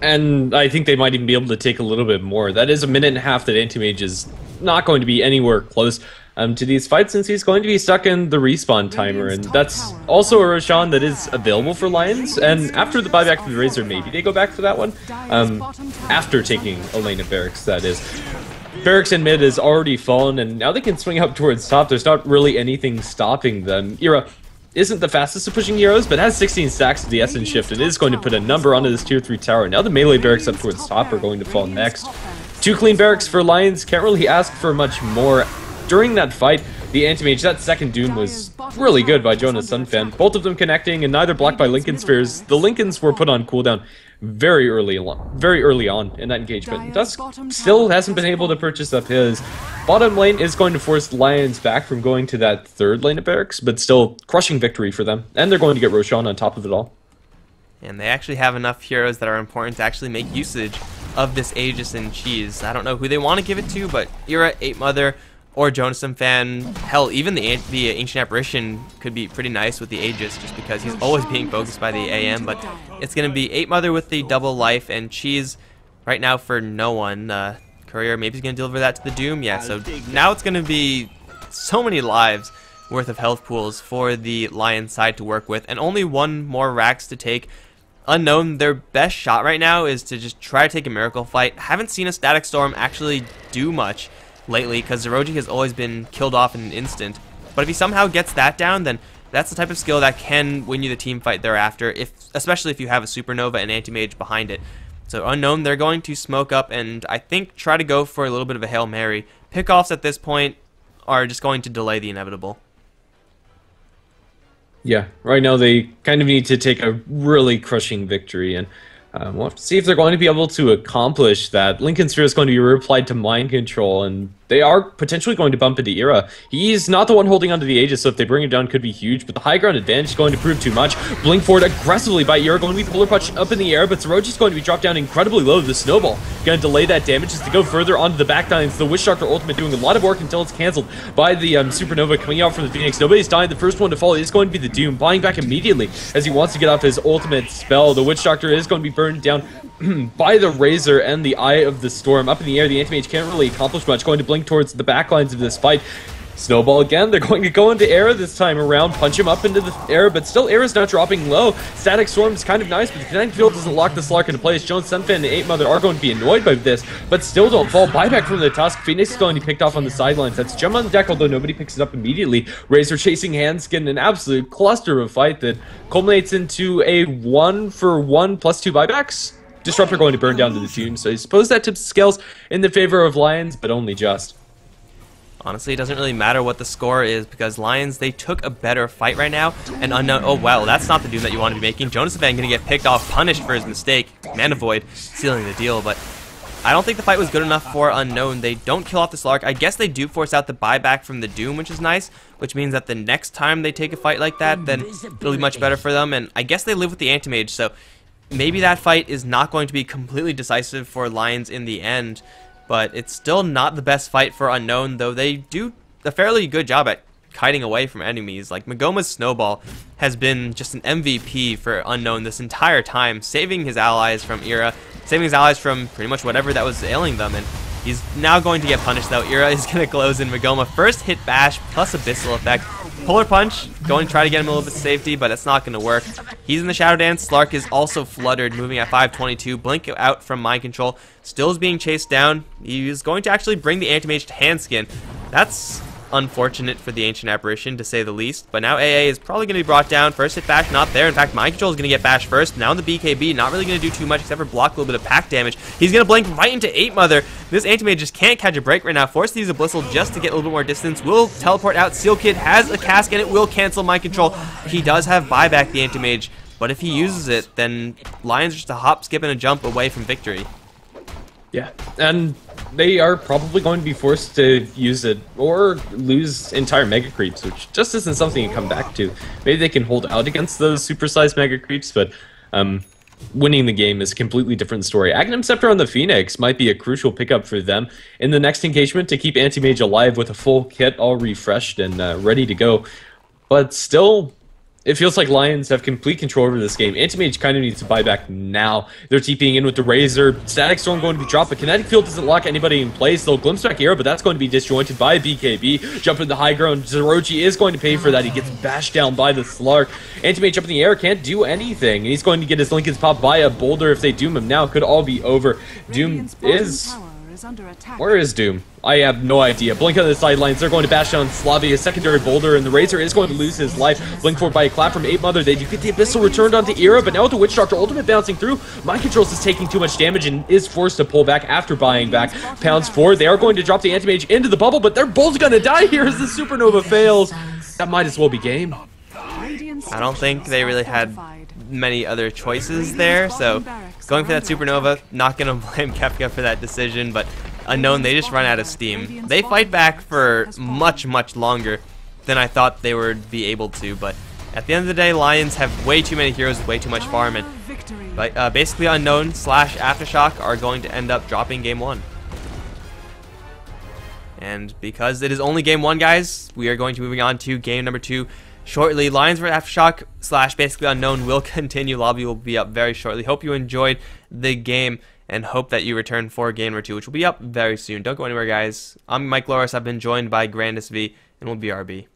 And I think they might even be able to take a little bit more. That is a minute and a half that Antimage is not going to be anywhere close um, to these fights since he's going to be stuck in the respawn timer. And that's also a Roshan that is available for Lions. And after the buyback for the Razor, maybe they go back for that one. Um, after taking a lane of barracks, that is. Barracks in mid is already fallen, and now they can swing up towards top. There's not really anything stopping them. Eira isn't the fastest of pushing heroes, but has sixteen stacks to the Essence Shift, and is going to put a number onto this tier three tower. Now the melee barracks up towards top are going to fall next. Two clean barracks for Lions, can't really ask for much more. During that fight, the Antimage, that second Doom was really good by Jonathan Fan. Both of them connecting, and neither blocked by Lincoln Spheres. The Lincolns were put on cooldown very early on, very early on in that engagement. Tusk still hasn't been able to purchase up his. Bottom lane is going to force Lions back from going to that third lane of barracks, but still crushing victory for them. And they're going to get Roshan on top of it all. And they actually have enough heroes that are important to actually make usage of this Aegis and Cheese. I don't know who they want to give it to, but Eira, eight mother, or Jonathan Fan. Hell, even the the Ancient Apparition could be pretty nice with the Aegis, just because he's always being focused by the A M. But it's going to be eight mother with the double life and Cheese right now for no one. Uh, Courier maybe he's going to deliver that to the Doom. Yeah, so now it's going to be so many lives worth of health pools for the Lion side to work with, and only one more Rax to take. Unknown, their best shot right now is to just try to take a Miracle Fight. Haven't seen a Static Storm actually do much lately, because Zeroji has always been killed off in an instant. But if he somehow gets that down, then that's the type of skill that can win you the team fight thereafter, if especially if you have a Supernova and Anti-Mage behind it. So Unknown, they're going to smoke up and I think try to go for a little bit of a Hail Mary. Pickoffs at this point are just going to delay the inevitable. Yeah, right now they kind of need to take a really crushing victory, and uh, we'll have to see if they're going to be able to accomplish that. Lincoln Sphere is going to be replied to Mind Control, and they are potentially going to bump into Eira. He's not the one holding onto the Aegis, so if they bring him down, could be huge, but the high ground advantage is going to prove too much. Blink forward aggressively by Eira, going to be Polar Punch up in the air, but Zeroji's going to be dropped down incredibly low to the Snowball. Going to delay that damage as to go further onto the back nines. The Wish Doctor ultimate doing a lot of work until it's cancelled by the um, Supernova coming out from the Phoenix. Nobody's dying. The first one to fall is going to be the Doom, buying back immediately as he wants to get off his ultimate spell. The Witch Doctor is going to be burned down by the Razor and the Eye of the Storm. Up in the air, the Anti-Mage can't really accomplish much, going to blink towards the back lines of this fight. Snowball again, they're going to go into Eira this time around, punch him up into the air, but still Aira's not dropping low. Static Storm is kind of nice, but the kinetic field doesn't lock the Slark into place. Jones, Sunfan, and eight mother are going to be annoyed by this, but still don't fall. Buyback from the Tusk. Phoenix is going to be picked off on the sidelines. That's Gem on the deck, although nobody picks it up immediately. Razor chasing Handskin, an absolute cluster of fight that culminates into a one for one plus two buybacks. Disruptor going to burn down to the Doom, so I suppose that tips scales in the favor of Lions, but only just. Honestly, it doesn't really matter what the score is, because Lions, they took a better fight right now, and Unknown, oh wow, that's not the Doom that you want to be making. Jonas Fan going to get picked off, punished for his mistake. Mana Void sealing the deal, but I don't think the fight was good enough for Unknown. They don't kill off the Slark. I guess they do force out the buyback from the Doom, which is nice, which means that the next time they take a fight like that, then it'll be much better for them, and I guess they live with the Anti-Mage, so maybe that fight is not going to be completely decisive for Lions in the end, but it's still not the best fight for Unknown, though they do a fairly good job at kiting away from enemies. Like, Magoma's Snowball has been just an M V P for Unknown this entire time, saving his allies from Eira, saving his allies from pretty much whatever that was ailing them, and he's now going to get punished, though. Eira is going to close in. Magoma first hit bash, plus Abyssal Effect. Polar Punch, going to try to get him a little bit to safety, but it's not going to work. He's in the Shadow Dance. Slark is also fluttered, moving at five twenty-two. Blink out from Mind Control. Still is being chased down. He is going to actually bring the Anti-Mage to Handskin. That's unfortunate for the Ancient Apparition, to say the least. But now A A is probably going to be brought down. First hit bash, not there. In fact, Mind Control is going to get bashed first. Now in the B K B, not really going to do too much except for block a little bit of pack damage. He's going to blink right into eight mother. This Anti-Mage just can't catch a break right now. Forced to use a Blissel just to get a little bit more distance. Will teleport out. Seal Kid has a cask and it will cancel Mind Control. He does have buyback, the Anti-Mage, but if he uses it, then Lions are just a hop, skip, and a jump away from victory. Yeah, and they are probably going to be forced to use it or lose entire Mega Creeps, which just isn't something you come back to. Maybe they can hold out against those supersized Mega Creeps, but um, winning the game is a completely different story. Agnum Scepter on the Phoenix might be a crucial pickup for them in the next engagement to keep Anti-Mage alive with a full kit all refreshed and uh, ready to go. But still, it feels like Lions have complete control over this game. Anti-Mage kind of needs to buy back now. They're TPing in with the Razor. Static Storm going to be dropped, but Kinetic Field doesn't lock anybody in place. They'll glimpse back Eira, but that's going to be disjointed by B K B. Jumping the high ground. Zeroji is going to pay for that. He gets bashed down by the Slark. Anti-Mage up in the air can't do anything. And he's going to get his Lincoln's Pop by a boulder. If they doom him now, could all be over. Doom is... is under attack. Where is Doom? I have no idea. Blink on the sidelines. They're going to bash down Slavi, a secondary boulder, and the Razor is going to lose his life. Blink forward by a clap from eight mother. They do get the Abyssal returned onto Eira, but now with the Witch Doctor ultimate bouncing through, Mind Controls is taking too much damage and is forced to pull back after buying back. Pounds forward. They are going to drop the Anti-Mage into the bubble, but they're both going to die here as the Supernova fails. That might as well be game. I don't think they really had many other choices there, so going for that Supernova, not going to blame Kefka for that decision, but Unknown, they just run out of steam. They fight back for much, much longer than I thought they would be able to, but at the end of the day, Lions have way too many heroes with way too much farm, and But uh, Basically Unknown slash Aftershock are going to end up dropping game one. And because it is only game one, guys, we are going to be moving on to game number two shortly. Lines for Aftershock slash Basically Unknown will continue. Lobby will be up very shortly. Hope you enjoyed the game and hope that you return for game number two, which will be up very soon. Don't go anywhere, guys. I'm Mike Lauris. I've been joined by Grandis V, and we'll be R B.